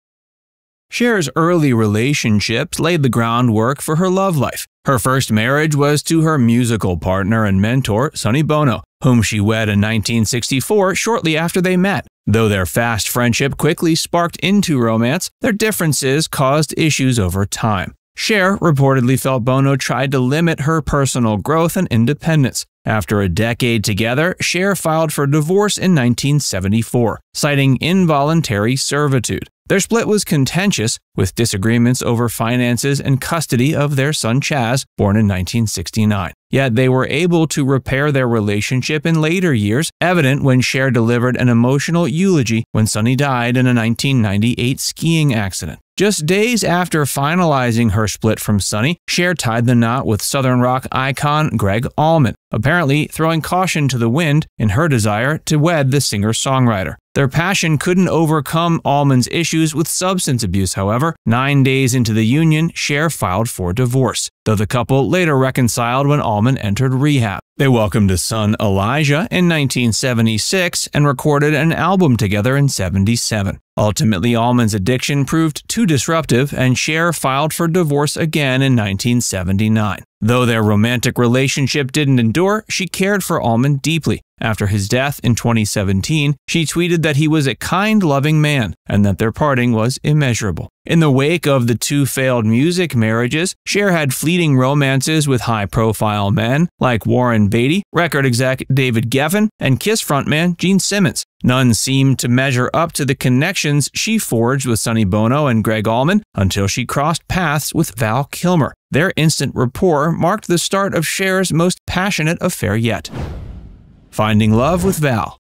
Cher's early relationships laid the groundwork for her love life. Her first marriage was to her musical partner and mentor, Sonny Bono, whom she wed in 1964 shortly after they met. Though their fast friendship quickly sparked into romance, their differences caused issues over time. Cher reportedly felt Bono tried to limit her personal growth and independence. After a decade together, Cher filed for divorce in 1974, citing involuntary servitude. Their split was contentious, with disagreements over finances and custody of their son Chaz, born in 1969. Yet they were able to repair their relationship in later years, evident when Cher delivered an emotional eulogy when Sonny died in a 1998 skiing accident. Just days after finalizing her split from Sonny, Cher tied the knot with Southern rock icon Greg Allman, apparently throwing caution to the wind in her desire to wed the singer-songwriter. Their passion couldn't overcome Allman's issues with substance abuse, however. 9 days into the union, Cher filed for divorce, though the couple later reconciled when Allman entered rehab. They welcomed a son, Elijah, in 1976 and recorded an album together in 1977. Ultimately, Allman's addiction proved too disruptive, and Cher filed for divorce again in 1979. Though their romantic relationship didn't endure, she cared for Allman deeply. After his death in 2017, she tweeted that he was a kind, loving man and that their parting was immeasurable. In the wake of the two failed music marriages, Cher had fleeting romances with high-profile men like Warren Beatty, record exec David Geffen, and KISS frontman Gene Simmons. None seemed to measure up to the connections she forged with Sonny Bono and Greg Allman until she crossed paths with Val Kilmer. Their instant rapport marked the start of Cher's most passionate affair yet. Finding love with Val.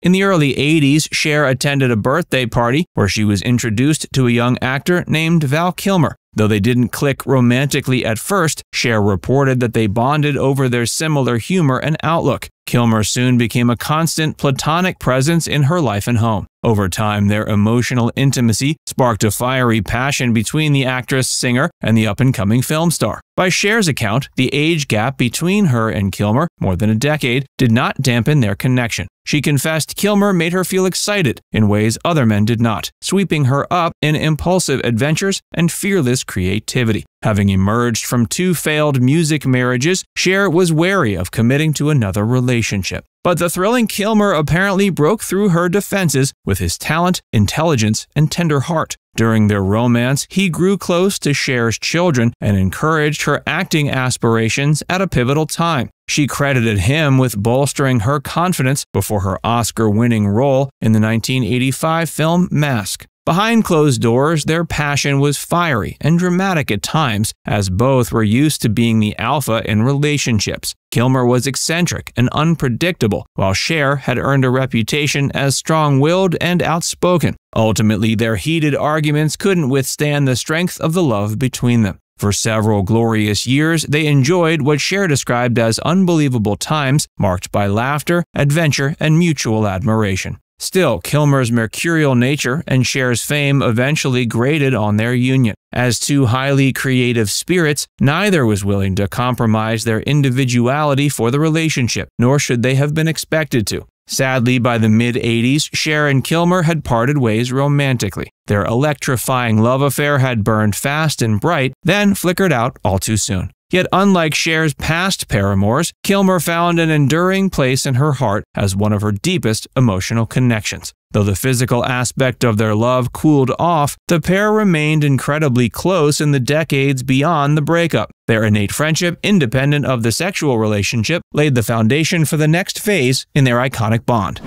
In the early 80s, Cher attended a birthday party where she was introduced to a young actor named Val Kilmer. Though they didn't click romantically at first, Cher reported that they bonded over their similar humor and outlook. Kilmer soon became a constant platonic presence in her life and home. Over time, their emotional intimacy sparked a fiery passion between the actress, singer, and the up-and-coming film star. By Cher's account, the age gap between her and Kilmer, more than a decade, did not dampen their connection. She confessed Kilmer made her feel excited in ways other men did not, sweeping her up in impulsive adventures and fearless creativity. Having emerged from two failed music marriages, Cher was wary of committing to another relationship. But the thrilling Kilmer apparently broke through her defenses with his talent, intelligence, and tender heart. During their romance, he grew close to Cher's children and encouraged her acting aspirations at a pivotal time. She credited him with bolstering her confidence before her Oscar-winning role in the 1985 film Mask. Behind closed doors, their passion was fiery and dramatic at times, as both were used to being the alpha in relationships. Kilmer was eccentric and unpredictable, while Cher had earned a reputation as strong-willed and outspoken. Ultimately, their heated arguments couldn't withstand the strength of the love between them. For several glorious years, they enjoyed what Cher described as unbelievable times marked by laughter, adventure, and mutual admiration. Still, Kilmer's mercurial nature and Cher's fame eventually grated on their union. As two highly creative spirits, neither was willing to compromise their individuality for the relationship, nor should they have been expected to. Sadly, by the mid-'80s, Cher and Kilmer had parted ways romantically. Their electrifying love affair had burned fast and bright, then flickered out all too soon. Yet unlike Cher's past paramours, Kilmer found an enduring place in her heart as one of her deepest emotional connections. Though the physical aspect of their love cooled off, the pair remained incredibly close in the decades beyond the breakup. Their innate friendship, independent of the sexual relationship, laid the foundation for the next phase in their iconic bond.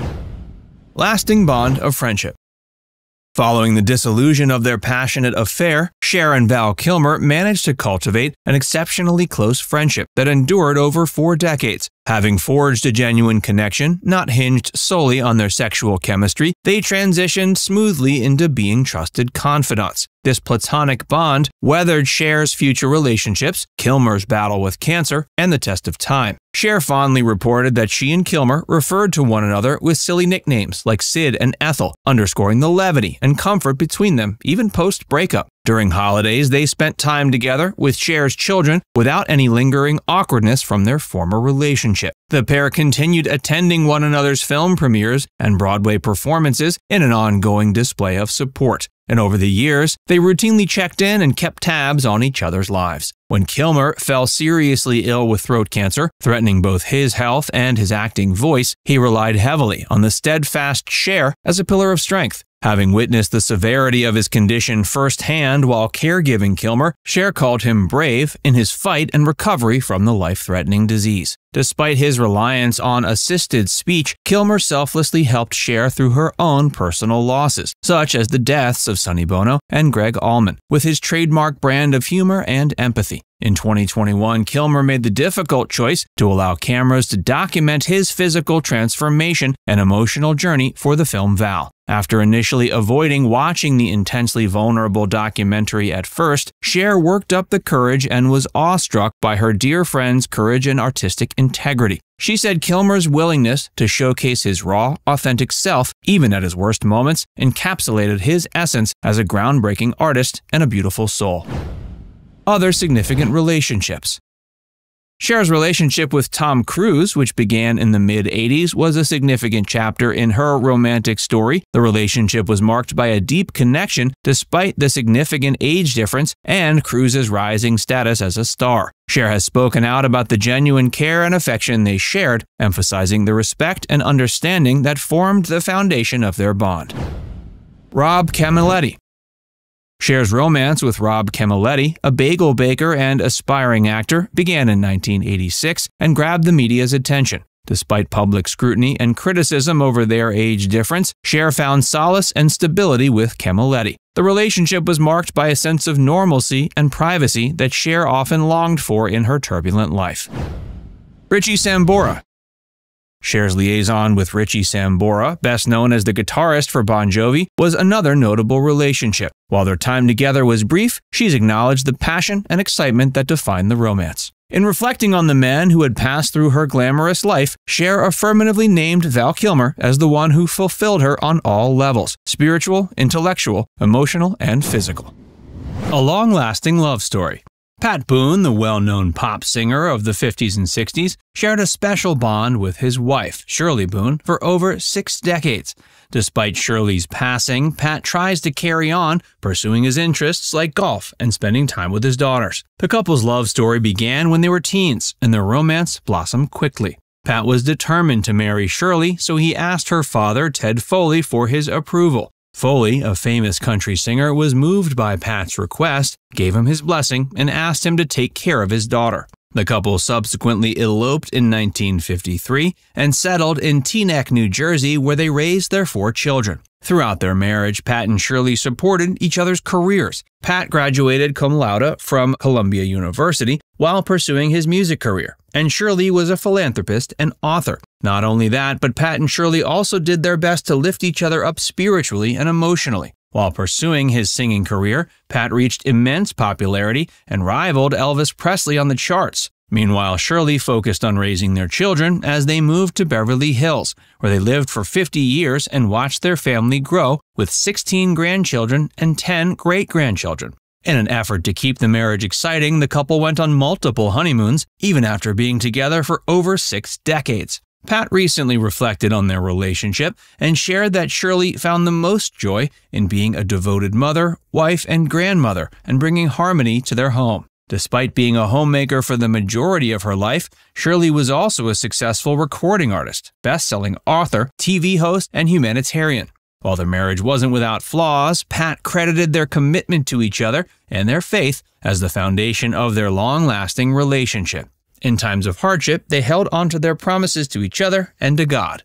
Lasting bond of friendship. Following the dissolution of their passionate affair, Cher and Val Kilmer managed to cultivate an exceptionally close friendship that endured over 4 decades. Having forged a genuine connection, not hinged solely on their sexual chemistry, they transitioned smoothly into being trusted confidants. This platonic bond weathered Cher's future relationships, Kilmer's battle with cancer, and the test of time. Cher fondly reported that she and Kilmer referred to one another with silly nicknames like Sid and Ethel, underscoring the levity and comfort between them, even post-breakup. During holidays, they spent time together with Cher's children without any lingering awkwardness from their former relationship. The pair continued attending one another's film premieres and Broadway performances in an ongoing display of support. And over the years, they routinely checked in and kept tabs on each other's lives. When Kilmer fell seriously ill with throat cancer, threatening both his health and his acting voice, he relied heavily on the steadfast Cher as a pillar of strength. Having witnessed the severity of his condition firsthand while caregiving Kilmer, Cher called him brave in his fight and recovery from the life-threatening disease. Despite his reliance on assisted speech, Kilmer selflessly helped Cher through her own personal losses, such as the deaths of Sonny Bono and Greg Allman, with his trademark brand of humor and empathy. In 2021, Kilmer made the difficult choice to allow cameras to document his physical transformation and emotional journey for the film Val. After initially avoiding watching the intensely vulnerable documentary at first, Cher worked up the courage and was awestruck by her dear friend's courage and artistic integrity. She said Kilmer's willingness to showcase his raw, authentic self, even at his worst moments, encapsulated his essence as a groundbreaking artist and a beautiful soul. Other significant relationships. Cher's relationship with Tom Cruise, which began in the mid-'80s, was a significant chapter in her romantic story. The relationship was marked by a deep connection despite the significant age difference and Cruise's rising status as a star. Cher has spoken out about the genuine care and affection they shared, emphasizing the respect and understanding that formed the foundation of their bond. Rob Camilletti. Cher's romance with Rob Camilletti, a bagel baker and aspiring actor, began in 1986 and grabbed the media's attention. Despite public scrutiny and criticism over their age difference, Cher found solace and stability with Camilletti. The relationship was marked by a sense of normalcy and privacy that Cher often longed for in her turbulent life. Richie Sambora. Cher's liaison with Richie Sambora, best known as the guitarist for Bon Jovi, was another notable relationship. While their time together was brief, she's acknowledged the passion and excitement that defined the romance. In reflecting on the man who had passed through her glamorous life, Cher affirmatively named Val Kilmer as the one who fulfilled her on all levels – spiritual, intellectual, emotional, and physical. A long-lasting love story. Pat Boone, the well-known pop singer of the 50s and 60s, shared a special bond with his wife, Shirley Boone, for over 6 decades. Despite Shirley's passing, Pat tries to carry on, pursuing his interests like golf and spending time with his daughters. The couple's love story began when they were teens, and their romance blossomed quickly. Pat was determined to marry Shirley, so he asked her father, Ted Foley, for his approval. Foley, a famous country singer, was moved by Pat's request, gave him his blessing, and asked him to take care of his daughter. The couple subsequently eloped in 1953 and settled in Teaneck, New Jersey, where they raised their 4 children. Throughout their marriage, Pat and Shirley supported each other's careers. Pat graduated cum laude from Columbia University while pursuing his music career, and Shirley was a philanthropist and author. Not only that, but Pat and Shirley also did their best to lift each other up spiritually and emotionally. While pursuing his singing career, Pat reached immense popularity and rivaled Elvis Presley on the charts. Meanwhile, Shirley focused on raising their children as they moved to Beverly Hills, where they lived for 50 years and watched their family grow with 16 grandchildren and 10 great-grandchildren. In an effort to keep the marriage exciting, the couple went on multiple honeymoons, even after being together for over 6 decades. Pat recently reflected on their relationship and shared that Shirley found the most joy in being a devoted mother, wife, and grandmother and bringing harmony to their home. Despite being a homemaker for the majority of her life, Shirley was also a successful recording artist, best-selling author, TV host, and humanitarian. While their marriage wasn't without flaws, Pat credited their commitment to each other and their faith as the foundation of their long-lasting relationship. In times of hardship, they held on to their promises to each other and to God.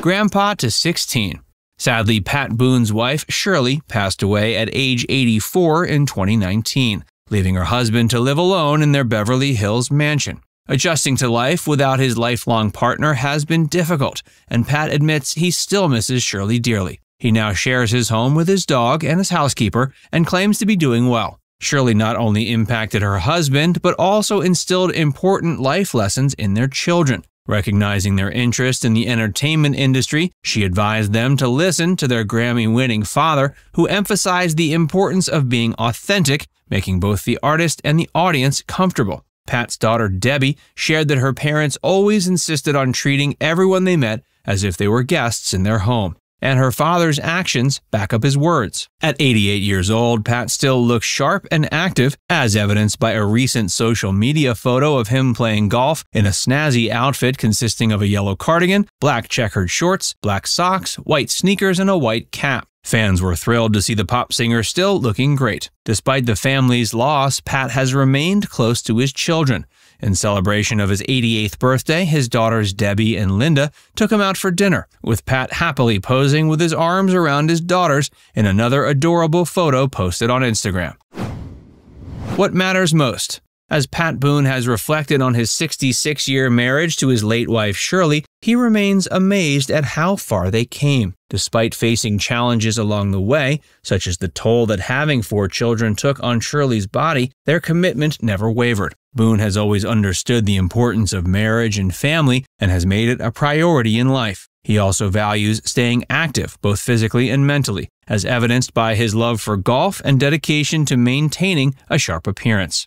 Grandpa to 16. Sadly, Pat Boone's wife, Shirley, passed away at age 84 in 2019, leaving her husband to live alone in their Beverly Hills mansion. Adjusting to life without his lifelong partner has been difficult, and Pat admits he still misses Shirley dearly. He now shares his home with his dog and his housekeeper and claims to be doing well. Shirley not only impacted her husband, but also instilled important life lessons in their children. Recognizing their interest in the entertainment industry, she advised them to listen to their Grammy-winning father, who emphasized the importance of being authentic, making both the artist and the audience comfortable. Pat's daughter Debbie shared that her parents always insisted on treating everyone they met as if they were guests in their home, and her father's actions back up his words. At 88 years old, Pat still looks sharp and active, as evidenced by a recent social media photo of him playing golf in a snazzy outfit consisting of a yellow cardigan, black checkered shorts, black socks, white sneakers, and a white cap. Fans were thrilled to see the pop singer still looking great. Despite the family's loss, Pat has remained close to his children. In celebration of his 88th birthday, his daughters Debbie and Linda took him out for dinner, with Pat happily posing with his arms around his daughters in another adorable photo posted on Instagram. What matters most? As Pat Boone has reflected on his 66-year marriage to his late wife Shirley, he remains amazed at how far they came. Despite facing challenges along the way, such as the toll that having 4 children took on Shirley's body, their commitment never wavered. Boone has always understood the importance of marriage and family and has made it a priority in life. He also values staying active, both physically and mentally, as evidenced by his love for golf and dedication to maintaining a sharp appearance.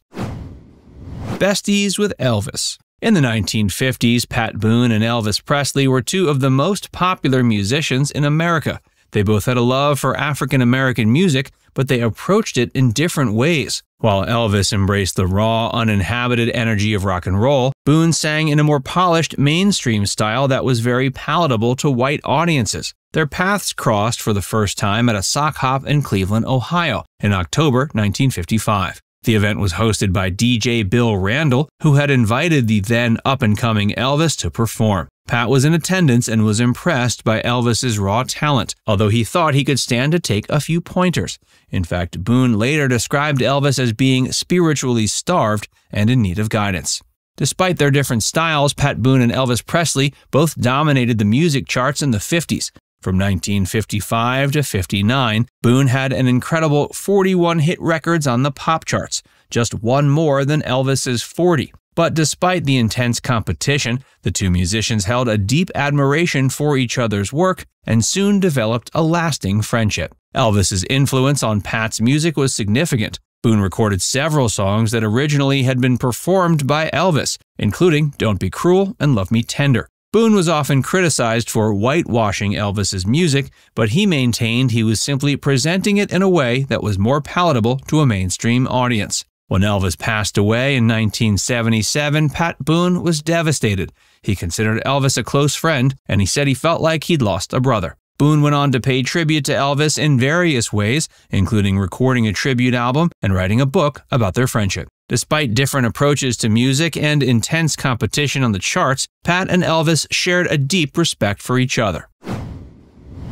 Besties with Elvis. In the 1950s, Pat Boone and Elvis Presley were two of the most popular musicians in America. They both had a love for African American music, but they approached it in different ways. While Elvis embraced the raw, uninhibited energy of rock and roll, Boone sang in a more polished, mainstream style that was very palatable to white audiences. Their paths crossed for the first time at a sock hop in Cleveland, Ohio, in October 1955. The event was hosted by DJ Bill Randall, who had invited the then up-and-coming Elvis to perform. Pat was in attendance and was impressed by Elvis's raw talent, although he thought he could stand to take a few pointers. In fact, Boone later described Elvis as being spiritually starved and in need of guidance. Despite their different styles, Pat Boone and Elvis Presley both dominated the music charts in the 50s. From 1955 to 59, Boone had an incredible 41 hit records on the pop charts, just one more than Elvis's 40. But despite the intense competition, the two musicians held a deep admiration for each other's work and soon developed a lasting friendship. Elvis's influence on Pat's music was significant. Boone recorded several songs that originally had been performed by Elvis, including Don't Be Cruel and Love Me Tender. Boone was often criticized for whitewashing Elvis's music, but he maintained he was simply presenting it in a way that was more palatable to a mainstream audience. When Elvis passed away in 1977, Pat Boone was devastated. He considered Elvis a close friend, and he said he felt like he'd lost a brother. Boone went on to pay tribute to Elvis in various ways, including recording a tribute album and writing a book about their friendship. Despite different approaches to music and intense competition on the charts, Pat and Elvis shared a deep respect for each other.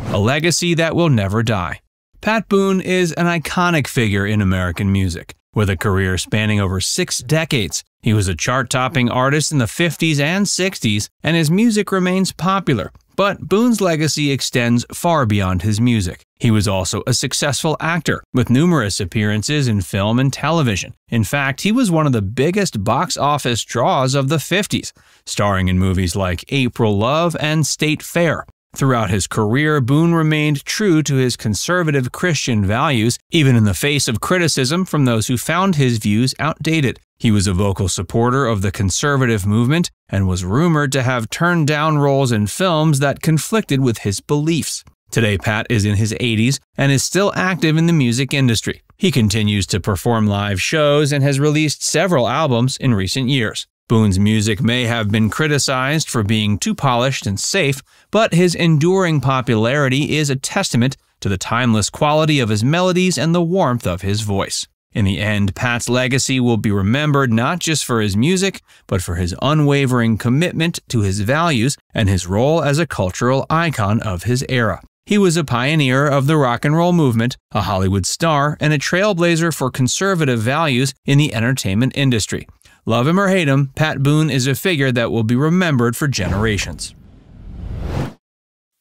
A legacy that will never die. Pat Boone is an iconic figure in American music. With a career spanning over 6 decades, he was a chart-topping artist in the 50s and 60s, and his music remains popular. But Boone's legacy extends far beyond his music. He was also a successful actor, with numerous appearances in film and television. In fact, he was one of the biggest box office draws of the 50s, starring in movies like April Love and State Fair. Throughout his career, Boone remained true to his conservative Christian values, even in the face of criticism from those who found his views outdated. He was a vocal supporter of the conservative movement and was rumored to have turned down roles in films that conflicted with his beliefs. Today, Pat is in his 80s and is still active in the music industry. He continues to perform live shows and has released several albums in recent years. Boone's music may have been criticized for being too polished and safe, but his enduring popularity is a testament to the timeless quality of his melodies and the warmth of his voice. In the end, Pat's legacy will be remembered not just for his music, but for his unwavering commitment to his values and his role as a cultural icon of his era. He was a pioneer of the rock and roll movement, a Hollywood star, and a trailblazer for conservative values in the entertainment industry. Love him or hate him, Pat Boone is a figure that will be remembered for generations.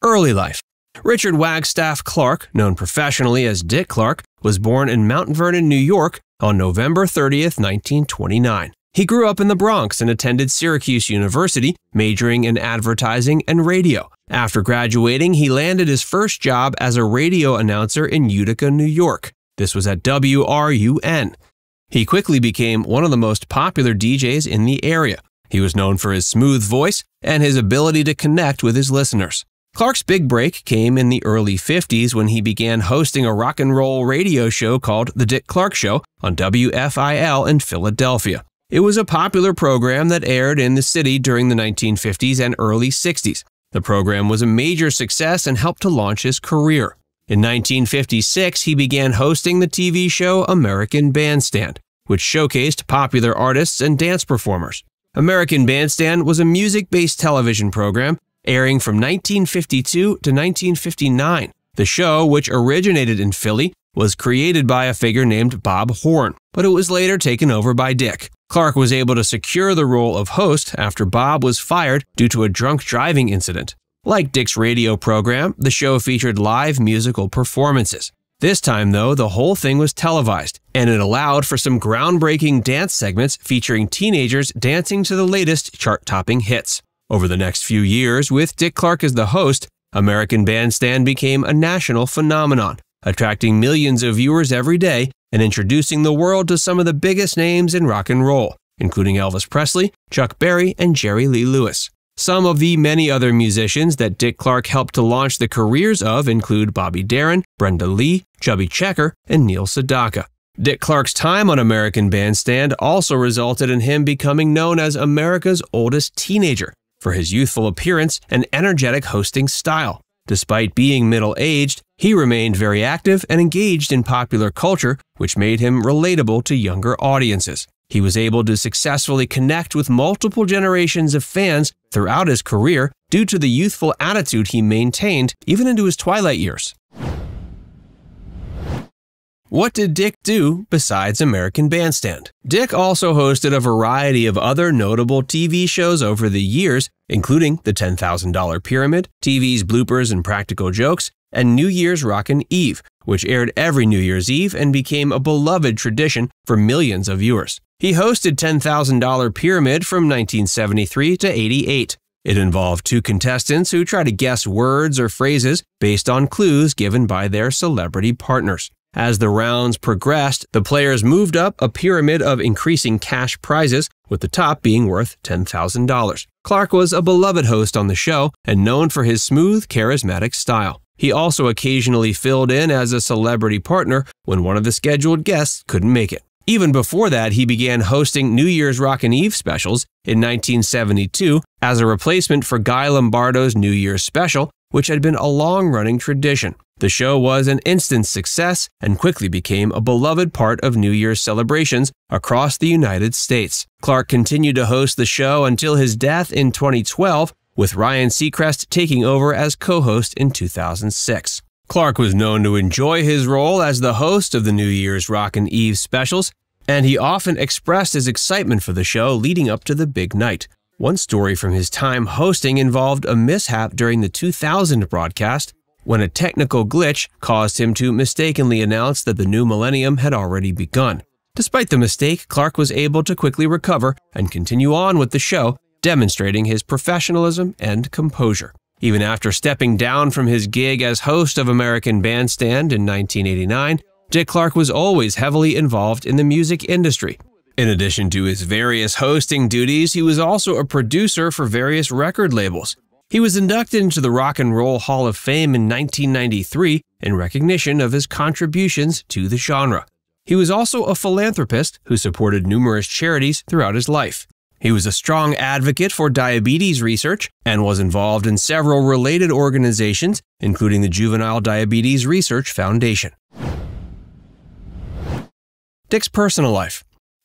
Early life. Richard Wagstaff Clark, known professionally as Dick Clark, was born in Mount Vernon, New York on November 30, 1929. He grew up in the Bronx and attended Syracuse University, majoring in advertising and radio. After graduating, he landed his first job as a radio announcer in Utica, New York. This was at WRUN. He quickly became one of the most popular DJs in the area. He was known for his smooth voice and his ability to connect with his listeners. Clark's big break came in the early 50s when he began hosting a rock and roll radio show called The Dick Clark Show on WFIL in Philadelphia. It was a popular program that aired in the city during the 1950s and early 60s. The program was a major success and helped to launch his career. In 1956, he began hosting the TV show American Bandstand, which showcased popular artists and dance performers. American Bandstand was a music-based television program airing from 1952 to 1959. The show, which originated in Philly, was created by a figure named Bob Horn, but it was later taken over by Dick. Clark was able to secure the role of host after Bob was fired due to a drunk driving incident. Like Dick's radio program, the show featured live musical performances. This time, though, the whole thing was televised, and it allowed for some groundbreaking dance segments featuring teenagers dancing to the latest chart-topping hits. Over the next few years, with Dick Clark as the host, American Bandstand became a national phenomenon, attracting millions of viewers every day and introducing the world to some of the biggest names in rock and roll, including Elvis Presley, Chuck Berry, and Jerry Lee Lewis. Some of the many other musicians that Dick Clark helped to launch the careers of include Bobby Darin, Brenda Lee, Chubby Checker, and Neil Sedaka. Dick Clark's time on American Bandstand also resulted in him becoming known as America's oldest teenager for his youthful appearance and energetic hosting style. Despite being middle-aged, he remained very active and engaged in popular culture, which made him relatable to younger audiences. He was able to successfully connect with multiple generations of fans throughout his career due to the youthful attitude he maintained even into his twilight years. What did Dick do besides American Bandstand? Dick also hosted a variety of other notable TV shows over the years, including The $10,000 Pyramid, TV's Bloopers and Practical Jokes, and New Year's Rockin' Eve, which aired every New Year's Eve and became a beloved tradition for millions of viewers. He hosted $10,000 Pyramid from 1973 to 88. It involved two contestants who try to guess words or phrases based on clues given by their celebrity partners. As the rounds progressed, the players moved up a pyramid of increasing cash prizes, with the top being worth $10,000. Clark was a beloved host on the show and known for his smooth, charismatic style. He also occasionally filled in as a celebrity partner when one of the scheduled guests couldn't make it. Even before that, he began hosting New Year's Rockin' Eve specials in 1972 as a replacement for Guy Lombardo's New Year's special, which had been a long-running tradition. The show was an instant success and quickly became a beloved part of New Year's celebrations across the United States. Clark continued to host the show until his death in 2012, with Ryan Seacrest taking over as co-host in 2006. Clark was known to enjoy his role as the host of the New Year's Rockin' Eve specials, and he often expressed his excitement for the show leading up to the big night. One story from his time hosting involved a mishap during the 2000 broadcast when a technical glitch caused him to mistakenly announce that the new millennium had already begun. Despite the mistake, Clark was able to quickly recover and continue on with the show, demonstrating his professionalism and composure. Even after stepping down from his gig as host of American Bandstand in 1989, Dick Clark was always heavily involved in the music industry. In addition to his various hosting duties, he was also a producer for various record labels. He was inducted into the Rock and Roll Hall of Fame in 1993 in recognition of his contributions to the genre. He was also a philanthropist who supported numerous charities throughout his life. He was a strong advocate for diabetes research and was involved in several related organizations, including the Juvenile Diabetes Research Foundation. Dick's personal life.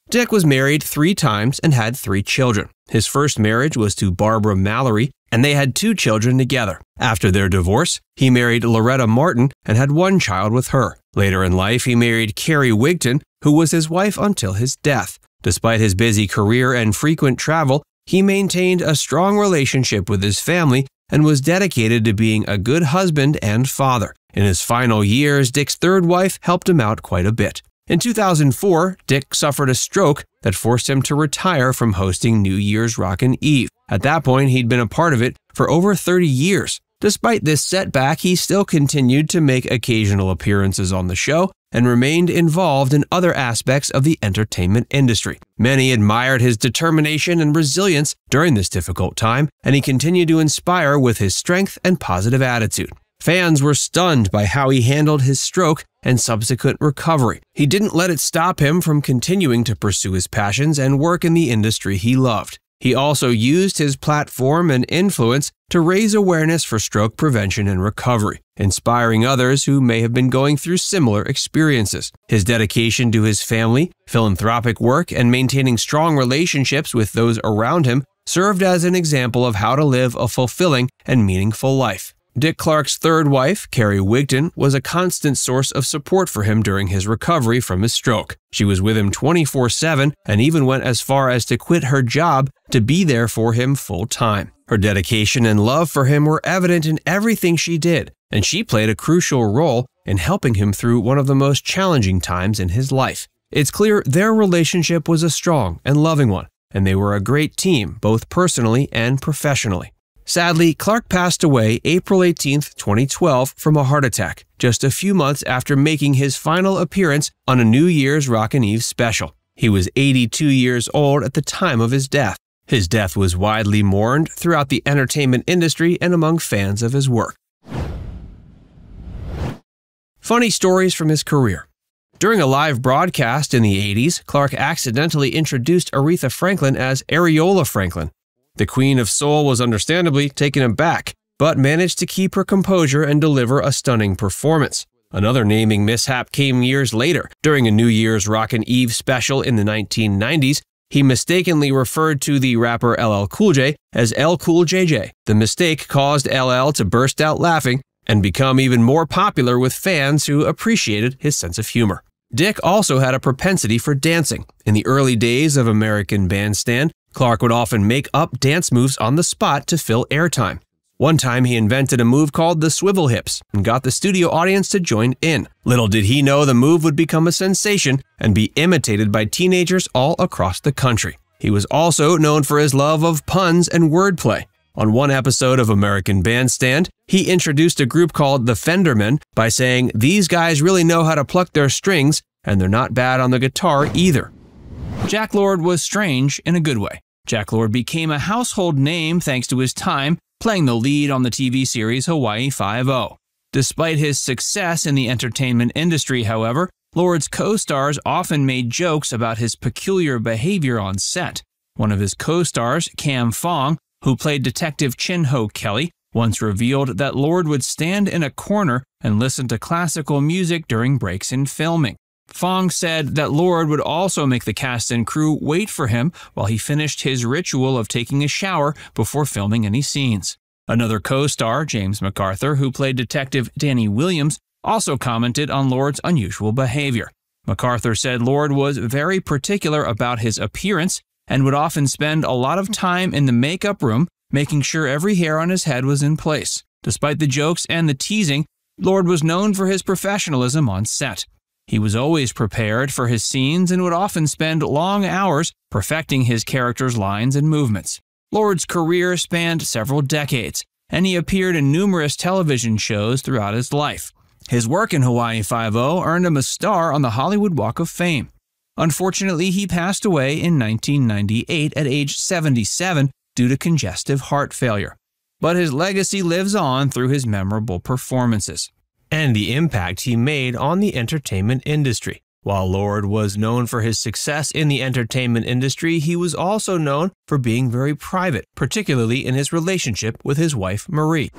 Dick was married 3 times and had 3 children. His first marriage was to Barbara Mallory, and they had 2 children together. After their divorce, he married Loretta Martin and had 1 child with her. Later in life, he married Carrie Wigton, who was his wife until his death. Despite his busy career and frequent travel, he maintained a strong relationship with his family and was dedicated to being a good husband and father. In his final years, Dick's 3rd wife helped him out quite a bit. In 2004, Dick suffered a stroke that forced him to retire from hosting New Year's Rockin' Eve. At that point, he'd been a part of it for over 30 years. Despite this setback, he still continued to make occasional appearances on the show and remained involved in other aspects of the entertainment industry. Many admired his determination and resilience during this difficult time, and he continued to inspire with his strength and positive attitude. Fans were stunned by how he handled his stroke and subsequent recovery. He didn't let it stop him from continuing to pursue his passions and work in the industry he loved. He also used his platform and influence to raise awareness for stroke prevention and recovery, inspiring others who may have been going through similar experiences. His dedication to his family, philanthropic work, and maintaining strong relationships with those around him served as an example of how to live a fulfilling and meaningful life. Dick Clark's 3rd wife, Carrie Wigton, was a constant source of support for him during his recovery from his stroke. She was with him 24/7 and even went as far as to quit her job to be there for him full-time. Her dedication and love for him were evident in everything she did, and she played a crucial role in helping him through one of the most challenging times in his life. It's clear their relationship was a strong and loving one, and they were a great team both personally and professionally. Sadly, Clark passed away April 18, 2012 from a heart attack, just a few months after making his final appearance on a New Year's Rockin' Eve special. He was 82 years old at the time of his death. His death was widely mourned throughout the entertainment industry and among fans of his work. Funny stories from his career. During a live broadcast in the 80s, Clark accidentally introduced Aretha Franklin as Areola Franklin. The Queen of Soul was understandably taken aback, but managed to keep her composure and deliver a stunning performance. Another naming mishap came years later. During a New Year's Rockin' Eve special in the 1990s, he mistakenly referred to the rapper LL Cool J as L Cool JJ. The mistake caused LL to burst out laughing and become even more popular with fans who appreciated his sense of humor. Dick also had a propensity for dancing. In the early days of American Bandstand, Clark would often make up dance moves on the spot to fill airtime. One time he invented a move called the swivel hips and got the studio audience to join in. Little did he know the move would become a sensation and be imitated by teenagers all across the country. He was also known for his love of puns and wordplay. On one episode of American Bandstand, he introduced a group called the Fendermen by saying, "These guys really know how to pluck their strings, and they're not bad on the guitar either." Jack Lord was strange in a good way. Jack Lord became a household name thanks to his time playing the lead on the TV series Hawaii Five-0. Despite his success in the entertainment industry, however, Lord's co-stars often made jokes about his peculiar behavior on set. One of his co-stars, Cam Fong, who played Detective Chin Ho Kelly, once revealed that Lord would stand in a corner and listen to classical music during breaks in filming. Fong said that Lord would also make the cast and crew wait for him while he finished his ritual of taking a shower before filming any scenes. Another co-star, James MacArthur, who played Detective Danny Williams, also commented on Lord's unusual behavior. MacArthur said Lord was very particular about his appearance and would often spend a lot of time in the makeup room making sure every hair on his head was in place. Despite the jokes and the teasing, Lord was known for his professionalism on set. He was always prepared for his scenes and would often spend long hours perfecting his character's lines and movements. Lord's career spanned several decades, and he appeared in numerous television shows throughout his life. His work in Hawaii Five-0 earned him a star on the Hollywood Walk of Fame. Unfortunately, he passed away in 1998 at age 77 due to congestive heart failure. But his legacy lives on through his memorable performances and the impact he made on the entertainment industry. While Lord was known for his success in the entertainment industry, he was also known for being very private, particularly in his relationship with his wife, Marie.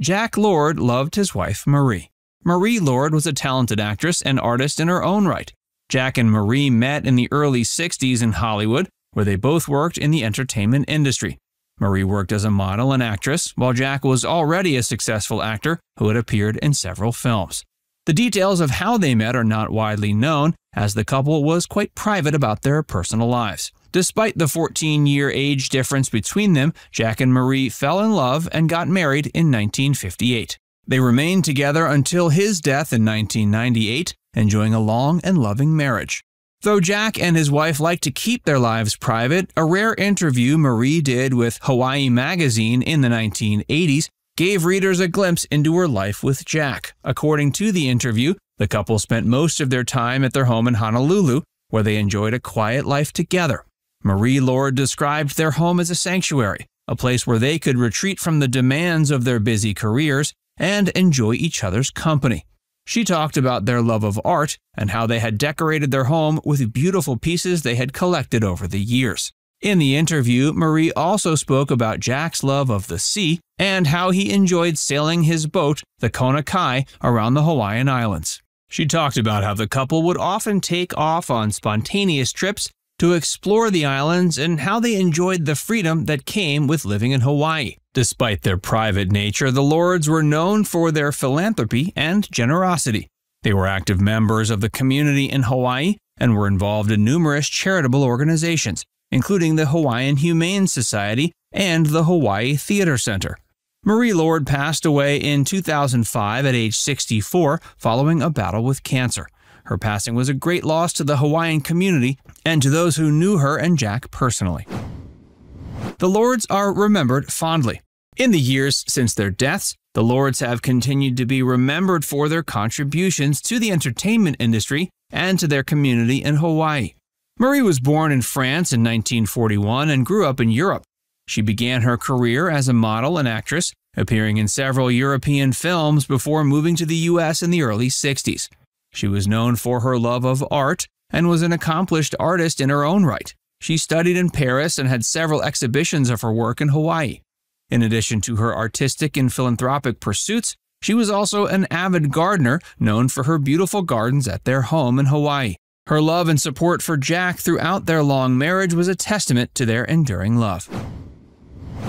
Jack Lord loved his wife, Marie. Marie Lord was a talented actress and artist in her own right. Jack and Marie met in the early 60s in Hollywood, where they both worked in the entertainment industry. Marie worked as a model and actress, while Jack was already a successful actor who had appeared in several films. The details of how they met are not widely known, as the couple was quite private about their personal lives. Despite the 14-year age difference between them, Jack and Marie fell in love and got married in 1958. They remained together until his death in 1998, enjoying a long and loving marriage. Though Jack and his wife liked to keep their lives private, a rare interview Marie did with Hawaii Magazine in the 1980s gave readers a glimpse into her life with Jack. According to the interview, the couple spent most of their time at their home in Honolulu, where they enjoyed a quiet life together. Marie Lord described their home as a sanctuary, a place where they could retreat from the demands of their busy careers and enjoy each other's company. She talked about their love of art and how they had decorated their home with beautiful pieces they had collected over the years. In the interview, Marie also spoke about Jack's love of the sea and how he enjoyed sailing his boat, the Kona Kai, around the Hawaiian Islands. She talked about how the couple would often take off on spontaneous trips to explore the islands and how they enjoyed the freedom that came with living in Hawaii. Despite their private nature, the Lords were known for their philanthropy and generosity. They were active members of the community in Hawaii and were involved in numerous charitable organizations, including the Hawaiian Humane Society and the Hawaii Theater Center. Marie Lord passed away in 2005 at age 64 following a battle with cancer. Her passing was a great loss to the Hawaiian community and to those who knew her and Jack personally. The Lords are remembered fondly. In the years since their deaths, the Lords have continued to be remembered for their contributions to the entertainment industry and to their community in Hawaii. Marie was born in France in 1941 and grew up in Europe. She began her career as a model and actress, appearing in several European films before moving to the US in the early 60s. She was known for her love of art and was an accomplished artist in her own right. She studied in Paris and had several exhibitions of her work in Hawaii. In addition to her artistic and philanthropic pursuits, she was also an avid gardener, known for her beautiful gardens at their home in Hawaii. Her love and support for Jack throughout their long marriage was a testament to their enduring love.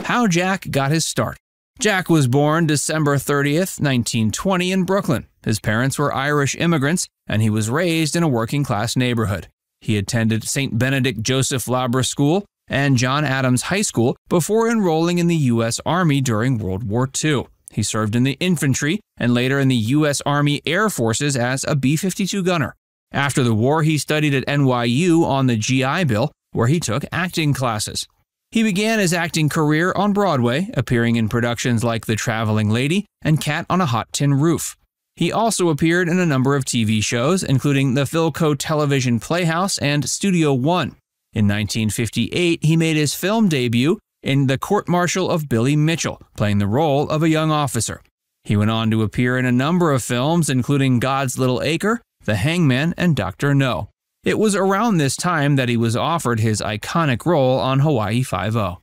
How Jack got his start. Jack was born December 30th, 1920 in Brooklyn. His parents were Irish immigrants, and he was raised in a working-class neighborhood. He attended St. Benedict Joseph Labra School and John Adams High School before enrolling in the U.S. Army during World War II. He served in the infantry and later in the U.S. Army Air Forces as a B-52 gunner. After the war, he studied at NYU on the GI Bill, where he took acting classes. He began his acting career on Broadway, appearing in productions like The Traveling Lady and Cat on a Hot Tin Roof. He also appeared in a number of TV shows, including the Philco Television Playhouse and Studio One. In 1958, he made his film debut in The Court Martial of Billy Mitchell, playing the role of a young officer. He went on to appear in a number of films, including God's Little Acre, The Hangman, and Dr. No. It was around this time that he was offered his iconic role on Hawaii Five-0.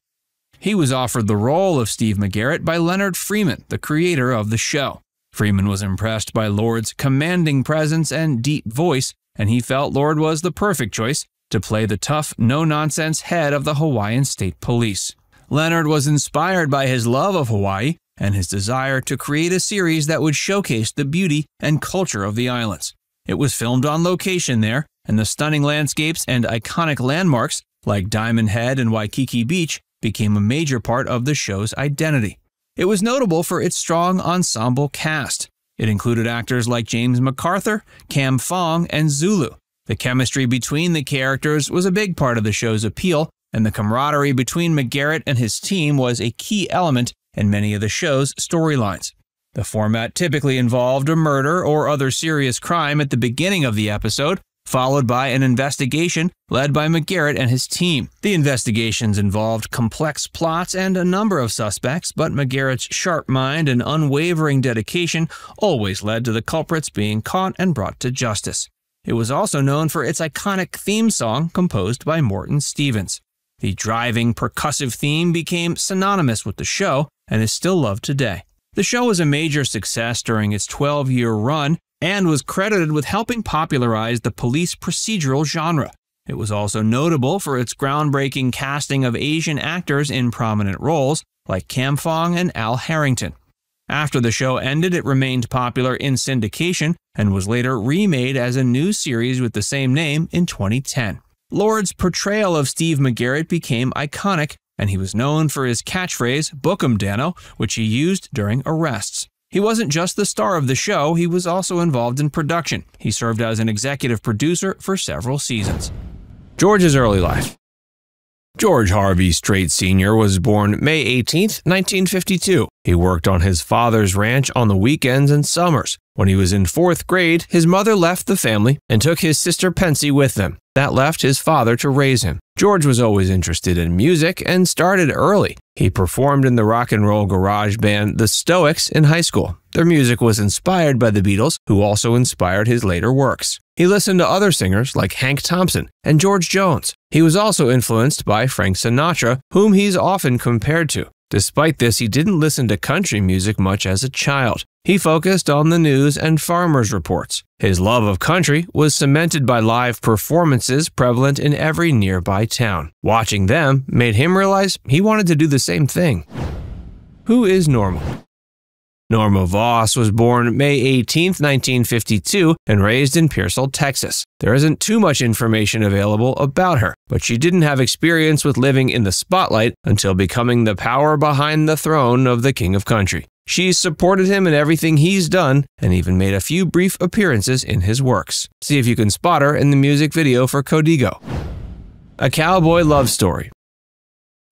He was offered the role of Steve McGarrett by Leonard Freeman, the creator of the show. Freeman was impressed by Lord's commanding presence and deep voice, and he felt Lord was the perfect choice to play the tough, no-nonsense head of the Hawaiian State Police. Leonard was inspired by his love of Hawaii and his desire to create a series that would showcase the beauty and culture of the islands. It was filmed on location there, and the stunning landscapes and iconic landmarks like Diamond Head and Waikiki Beach became a major part of the show's identity. It was notable for its strong ensemble cast. It included actors like James McArthur, Cam Fong, and Zulu. The chemistry between the characters was a big part of the show's appeal, and the camaraderie between McGarrett and his team was a key element in many of the show's storylines. The format typically involved a murder or other serious crime at the beginning of the episode, followed by an investigation led by McGarrett and his team. The investigations involved complex plots and a number of suspects, but McGarrett's sharp mind and unwavering dedication always led to the culprits being caught and brought to justice. It was also known for its iconic theme song composed by Morton Stevens. The driving, percussive theme became synonymous with the show and is still loved today. The show was a major success during its 12-year run, and was credited with helping popularize the police procedural genre. It was also notable for its groundbreaking casting of Asian actors in prominent roles, like Cam Fong and Al Harrington. After the show ended, it remained popular in syndication and was later remade as a new series with the same name in 2010. Lord's portrayal of Steve McGarrett became iconic, and he was known for his catchphrase, "Book 'em, Dano," which he used during arrests. He wasn't just the star of the show, he was also involved in production. He served as an executive producer for several seasons. George's early life. George Harvey Strait Sr. was born May 18, 1952. He worked on his father's ranch on the weekends and summers. When he was in fourth grade, his mother left the family and took his sister Pensy with them. That left his father to raise him. George was always interested in music and started early. He performed in the rock and roll garage band The Stoics in high school. Their music was inspired by the Beatles, who also inspired his later works. He listened to other singers like Hank Thompson and George Jones. He was also influenced by Frank Sinatra, whom he's often compared to. Despite this, he didn't listen to country music much as a child. He focused on the news and farmers' reports. His love of country was cemented by live performances prevalent in every nearby town. Watching them made him realize he wanted to do the same thing. Who is Norma? Norma Voss was born May 18, 1952, and raised in Pearsall, Texas. There isn't too much information available about her, but she didn't have experience with living in the spotlight until becoming the power behind the throne of the King of Country. She's supported him in everything he's done and even made a few brief appearances in his works. See if you can spot her in the music video for Código. A Cowboy Love Story.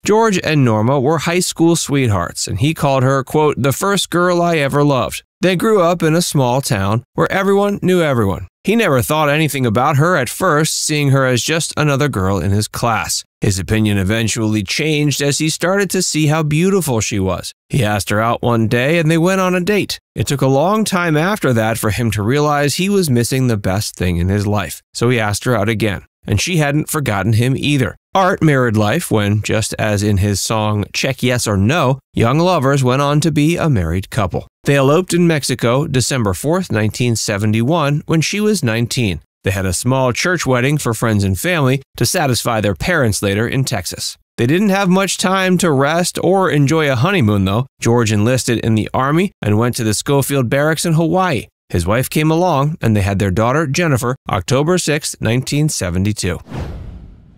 George and Norma were high school sweethearts, and he called her, quote, "the first girl I ever loved." They grew up in a small town where everyone knew everyone. He never thought anything about her at first, seeing her as just another girl in his class. His opinion eventually changed as he started to see how beautiful she was. He asked her out one day, and they went on a date. It took a long time after that for him to realize he was missing the best thing in his life, so he asked her out again. And she hadn't forgotten him either. Art mirrored life when, just as in his song Check Yes or No, young lovers went on to be a married couple. They eloped in Mexico December 4, 1971, when she was 19. They had a small church wedding for friends and family to satisfy their parents later in Texas. They didn't have much time to rest or enjoy a honeymoon, though. George enlisted in the Army and went to the Schofield Barracks in Hawaii. His wife came along, and they had their daughter, Jennifer, October 6, 1972.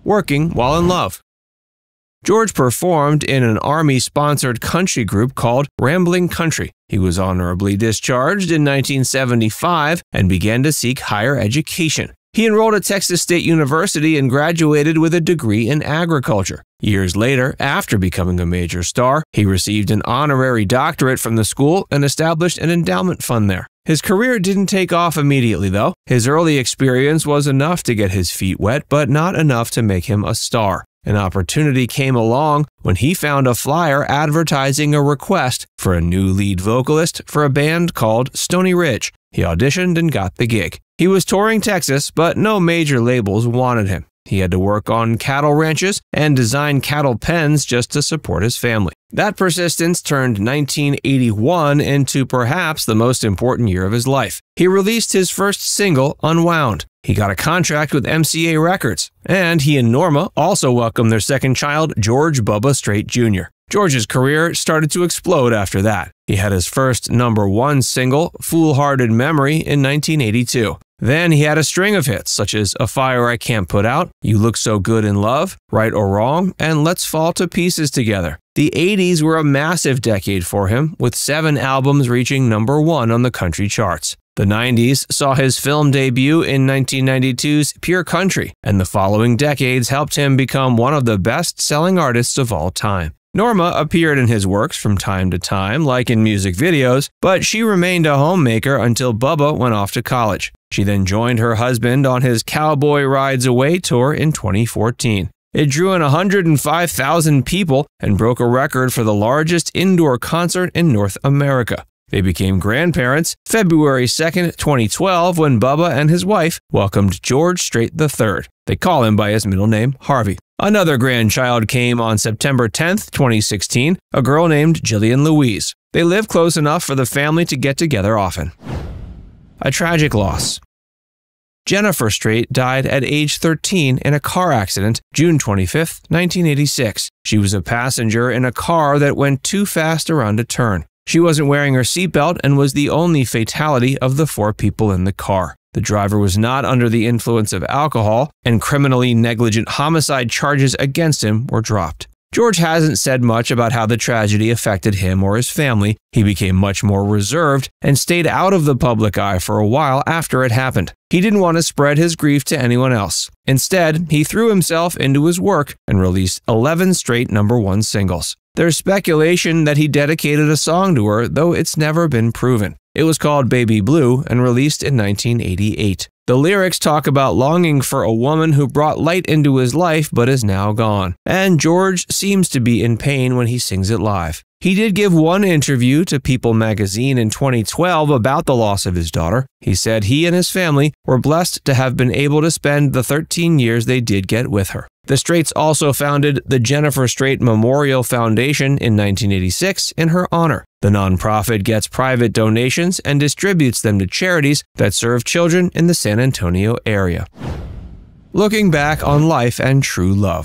Working while in love. George performed in an Army-sponsored country group called Rambling Country. He was honorably discharged in 1975 and began to seek higher education. He enrolled at Texas State University and graduated with a degree in agriculture. Years later, after becoming a major star, he received an honorary doctorate from the school and established an endowment fund there. His career didn't take off immediately, though. His early experience was enough to get his feet wet, but not enough to make him a star. An opportunity came along when he found a flyer advertising a request for a new lead vocalist for a band called Stony Ridge. He auditioned and got the gig. He was touring Texas, but no major labels wanted him. He had to work on cattle ranches and design cattle pens just to support his family. That persistence turned 1981 into perhaps the most important year of his life. He released his first single, Unwound. He got a contract with MCA Records, and he and Norma also welcomed their second child, George Bubba Strait Jr. George's career started to explode after that. He had his first #1 single, Foolhardy Memory, in 1982. Then he had a string of hits, such as A Fire I Can't Put Out, You Look So Good in Love, Right or Wrong, and Let's Fall to Pieces Together. The 80s were a massive decade for him, with 7 albums reaching #1 on the country charts. The 90s saw his film debut in 1992's Pure Country, and the following decades helped him become one of the best-selling artists of all time. Norma appeared in his works from time to time, like in music videos, but she remained a homemaker until Bubba went off to college. She then joined her husband on his Cowboy Rides Away tour in 2014. It drew in 105,000 people and broke a record for the largest indoor concert in North America. They became grandparents February 2nd, 2012, when Bubba and his wife welcomed George Strait III. They call him by his middle name, Harvey. Another grandchild came on September 10th, 2016, a girl named Jillian Louise. They live close enough for the family to get together often. A tragic loss. Jennifer Strait died at age 13 in a car accident June 25th, 1986. She was a passenger in a car that went too fast around a turn. She wasn't wearing her seatbelt and was the only fatality of the 4 people in the car. The driver was not under the influence of alcohol, and criminally negligent homicide charges against him were dropped. George hasn't said much about how the tragedy affected him or his family. He became much more reserved and stayed out of the public eye for a while after it happened. He didn't want to spread his grief to anyone else. Instead, he threw himself into his work and released 11 straight #1 singles. There's speculation that he dedicated a song to her, though it's never been proven. It was called Baby Blue and released in 1988. The lyrics talk about longing for a woman who brought light into his life but is now gone. And George seems to be in pain when he sings it live. He did give one interview to People magazine in 2012 about the loss of his daughter. He said he and his family were blessed to have been able to spend the 13 years they did get with her. The Straits also founded the Jennifer Strait Memorial Foundation in 1986 in her honor. The nonprofit gets private donations and distributes them to charities that serve children in the San Antonio area. Looking back on life and true love.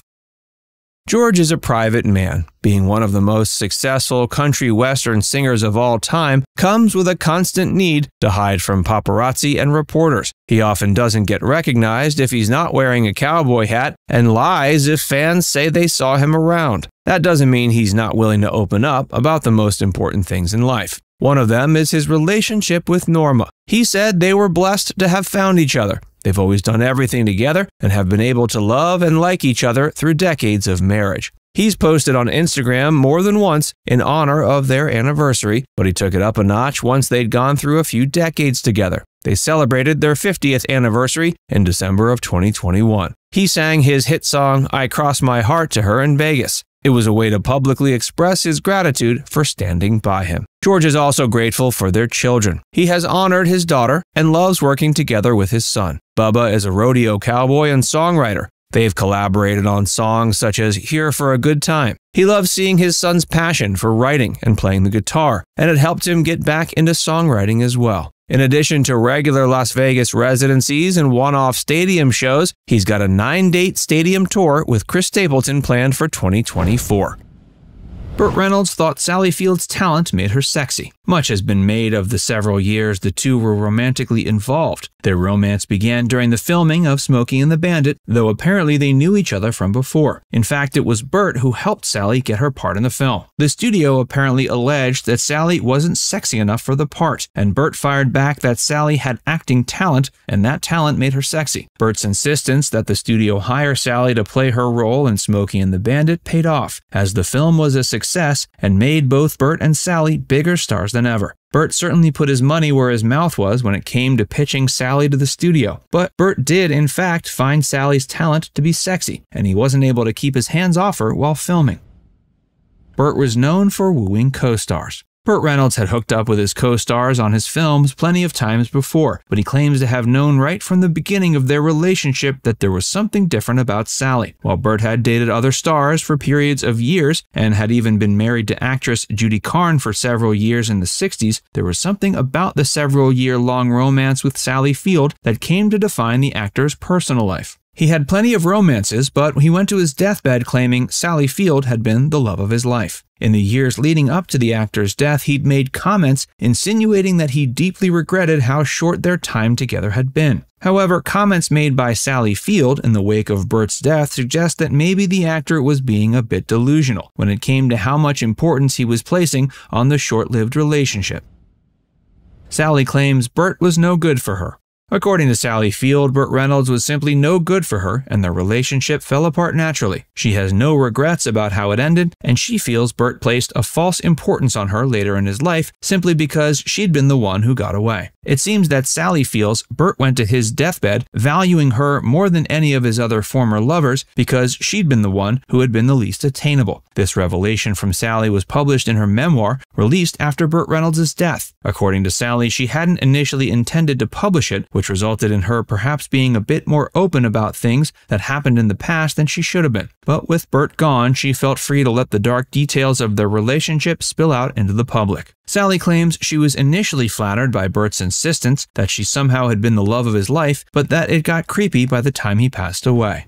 George is a private man. Being one of the most successful country western singers of all time comes with a constant need to hide from paparazzi and reporters. He often doesn't get recognized if he's not wearing a cowboy hat and lies if fans say they saw him around. That doesn't mean he's not willing to open up about the most important things in life. One of them is his relationship with Norma. He said they were blessed to have found each other. They've always done everything together and have been able to love and like each other through decades of marriage. He's posted on Instagram more than once in honor of their anniversary, but he took it up a notch once they'd gone through a few decades together. They celebrated their 50th anniversary in December of 2021. He sang his hit song, I Cross My Heart, to her in Vegas. It was a way to publicly express his gratitude for standing by him. George is also grateful for their children. He has honored his daughter and loves working together with his son. Bubba is a rodeo cowboy and songwriter. They've collaborated on songs such as Here for a Good Time. He loves seeing his son's passion for writing and playing the guitar, and it helped him get back into songwriting as well. In addition to regular Las Vegas residencies and one-off stadium shows, he's got a 9-date stadium tour with Chris Stapleton planned for 2024. Burt Reynolds thought Sally Field's talent made her sexy. Much has been made of the several years the two were romantically involved. Their romance began during the filming of Smokey and the Bandit, though apparently they knew each other from before. In fact, it was Burt who helped Sally get her part in the film. The studio apparently alleged that Sally wasn't sexy enough for the part, and Burt fired back that Sally had acting talent, and that talent made her sexy. Burt's insistence that the studio hire Sally to play her role in Smokey and the Bandit paid off, as the film was a success and made both Burt and Sally bigger stars than ever. Burt certainly put his money where his mouth was when it came to pitching Sally to the studio, but Burt did, in fact, find Sally's talent to be sexy, and he wasn't able to keep his hands off her while filming. Burt was known for wooing co-stars. Burt Reynolds had hooked up with his co-stars on his films plenty of times before, but he claims to have known right from the beginning of their relationship that there was something different about Sally. While Burt had dated other stars for periods of years and had even been married to actress Judy Carn for several years in the 60s, there was something about the several-year-long romance with Sally Field that came to define the actor's personal life. He had plenty of romances, but he went to his deathbed claiming Sally Field had been the love of his life. In the years leading up to the actor's death, he'd made comments insinuating that he deeply regretted how short their time together had been. However, comments made by Sally Field in the wake of Burt's death suggest that maybe the actor was being a bit delusional when it came to how much importance he was placing on the short-lived relationship. Sally claims Burt was no good for her. According to Sally Field, Burt Reynolds was simply no good for her, and their relationship fell apart naturally. She has no regrets about how it ended, and she feels Burt placed a false importance on her later in his life simply because she'd been the one who got away. It seems that Sally feels Burt went to his deathbed valuing her more than any of his other former lovers because she'd been the one who had been the least attainable. This revelation from Sally was published in her memoir, released after Burt Reynolds' death. According to Sally, she hadn't initially intended to publish it, which resulted in her perhaps being a bit more open about things that happened in the past than she should have been. But with Burt gone, she felt free to let the dark details of their relationship spill out into the public. Sally claims she was initially flattered by Burt's insistence that she somehow had been the love of his life, but that it got creepy by the time he passed away.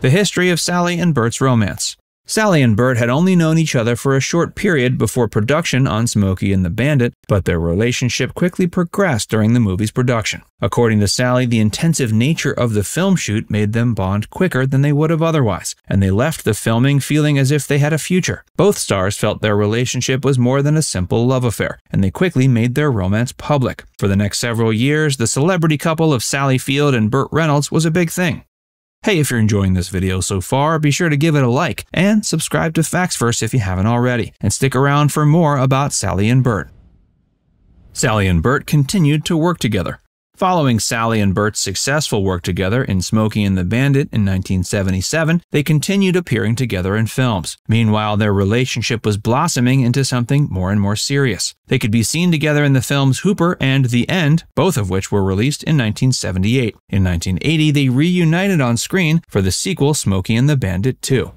The history of Sally and Burt's romance. Sally and Burt had only known each other for a short period before production on Smokey and the Bandit, but their relationship quickly progressed during the movie's production. According to Sally, the intensive nature of the film shoot made them bond quicker than they would have otherwise, and they left the filming feeling as if they had a future. Both stars felt their relationship was more than a simple love affair, and they quickly made their romance public. For the next several years, the celebrity couple of Sally Field and Burt Reynolds was a big thing. Hey, if you're enjoying this video so far, be sure to give it a like and subscribe to Facts First if you haven't already, and stick around for more about Sally and Burt. Sally and Burt continued to work together. Following Sally and Burt's successful work together in Smokey and the Bandit in 1977, they continued appearing together in films. Meanwhile, their relationship was blossoming into something more and more serious. They could be seen together in the films Hooper and The End, both of which were released in 1978. In 1980, they reunited on screen for the sequel Smokey and the Bandit 2.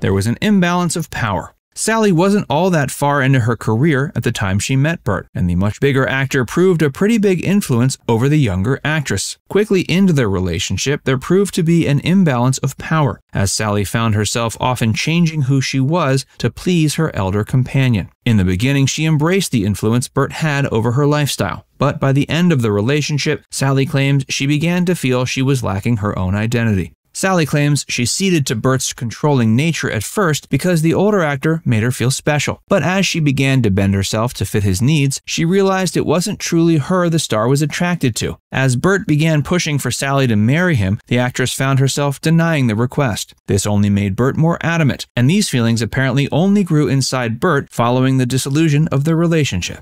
There was an imbalance of power. Sally wasn't all that far into her career at the time she met Burt, and the much bigger actor proved a pretty big influence over the younger actress. Quickly into their relationship, there proved to be an imbalance of power, as Sally found herself often changing who she was to please her elder companion. In the beginning, she embraced the influence Burt had over her lifestyle. But by the end of the relationship, Sally claims she began to feel she was lacking her own identity. Sally claims she ceded to Burt's controlling nature at first because the older actor made her feel special. But as she began to bend herself to fit his needs, she realized it wasn't truly her the star was attracted to. As Burt began pushing for Sally to marry him, the actress found herself denying the request. This only made Burt more adamant, and these feelings apparently only grew inside Burt following the dissolution of their relationship.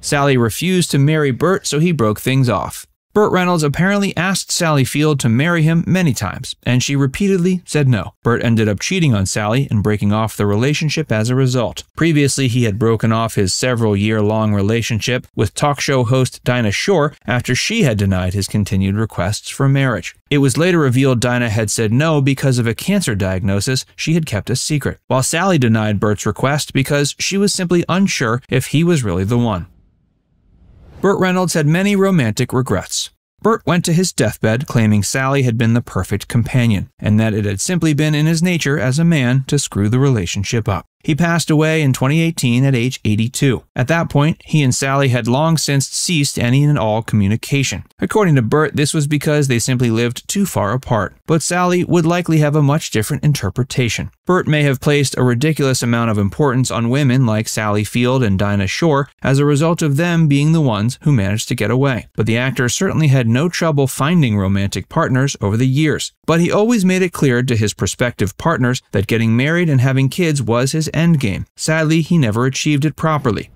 Sally refused to marry Burt, so he broke things off. Burt Reynolds apparently asked Sally Field to marry him many times, and she repeatedly said no. Burt ended up cheating on Sally and breaking off the relationship as a result. Previously, he had broken off his several-year-long relationship with talk show host Dinah Shore after she had denied his continued requests for marriage. It was later revealed Dinah had said no because of a cancer diagnosis she had kept a secret, while Sally denied Burt's request because she was simply unsure if he was really the one. Burt Reynolds had many romantic regrets. Burt went to his deathbed claiming Sally had been the perfect companion, and that it had simply been in his nature as a man to screw the relationship up. He passed away in 2018 at age 82. At that point, he and Sally had long since ceased any and all communication. According to Burt, this was because they simply lived too far apart, but Sally would likely have a much different interpretation. Burt may have placed a ridiculous amount of importance on women like Sally Field and Dinah Shore as a result of them being the ones who managed to get away, but the actor certainly had no trouble finding romantic partners over the years. But he always made it clear to his prospective partners that getting married and having kids was his endgame. Sadly, he never achieved it properly.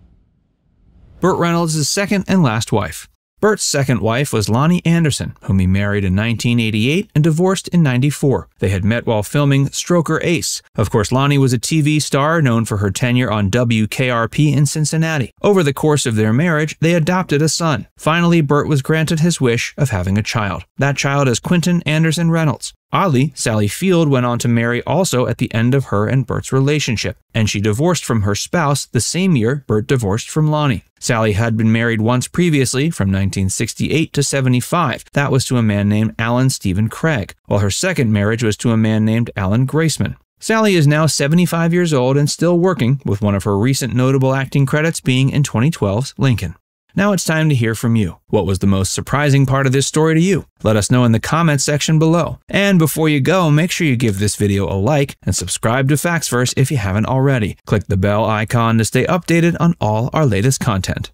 Burt Reynolds' second and last wife. Burt's second wife was Lonnie Anderson, whom he married in 1988 and divorced in 94. They had met while filming Stroker Ace. Of course, Lonnie was a TV star known for her tenure on WKRP in Cincinnati. Over the course of their marriage, they adopted a son. Finally, Burt was granted his wish of having a child. That child is Quentin Anderson Reynolds. Oddly, Sally Field went on to marry also at the end of her and Burt's relationship, and she divorced from her spouse the same year Burt divorced from Lonnie. Sally had been married once previously, from 1968 to 75. That was to a man named Alan Stephen Craig, while her second marriage was to a man named Alan Graceman. Sally is now 75 years old and still working, with one of her recent notable acting credits being in 2012's Lincoln. Now it's time to hear from you. What was the most surprising part of this story to you? Let us know in the comments section below. And before you go, make sure you give this video a like and subscribe to FactsVerse if you haven't already. Click the bell icon to stay updated on all our latest content.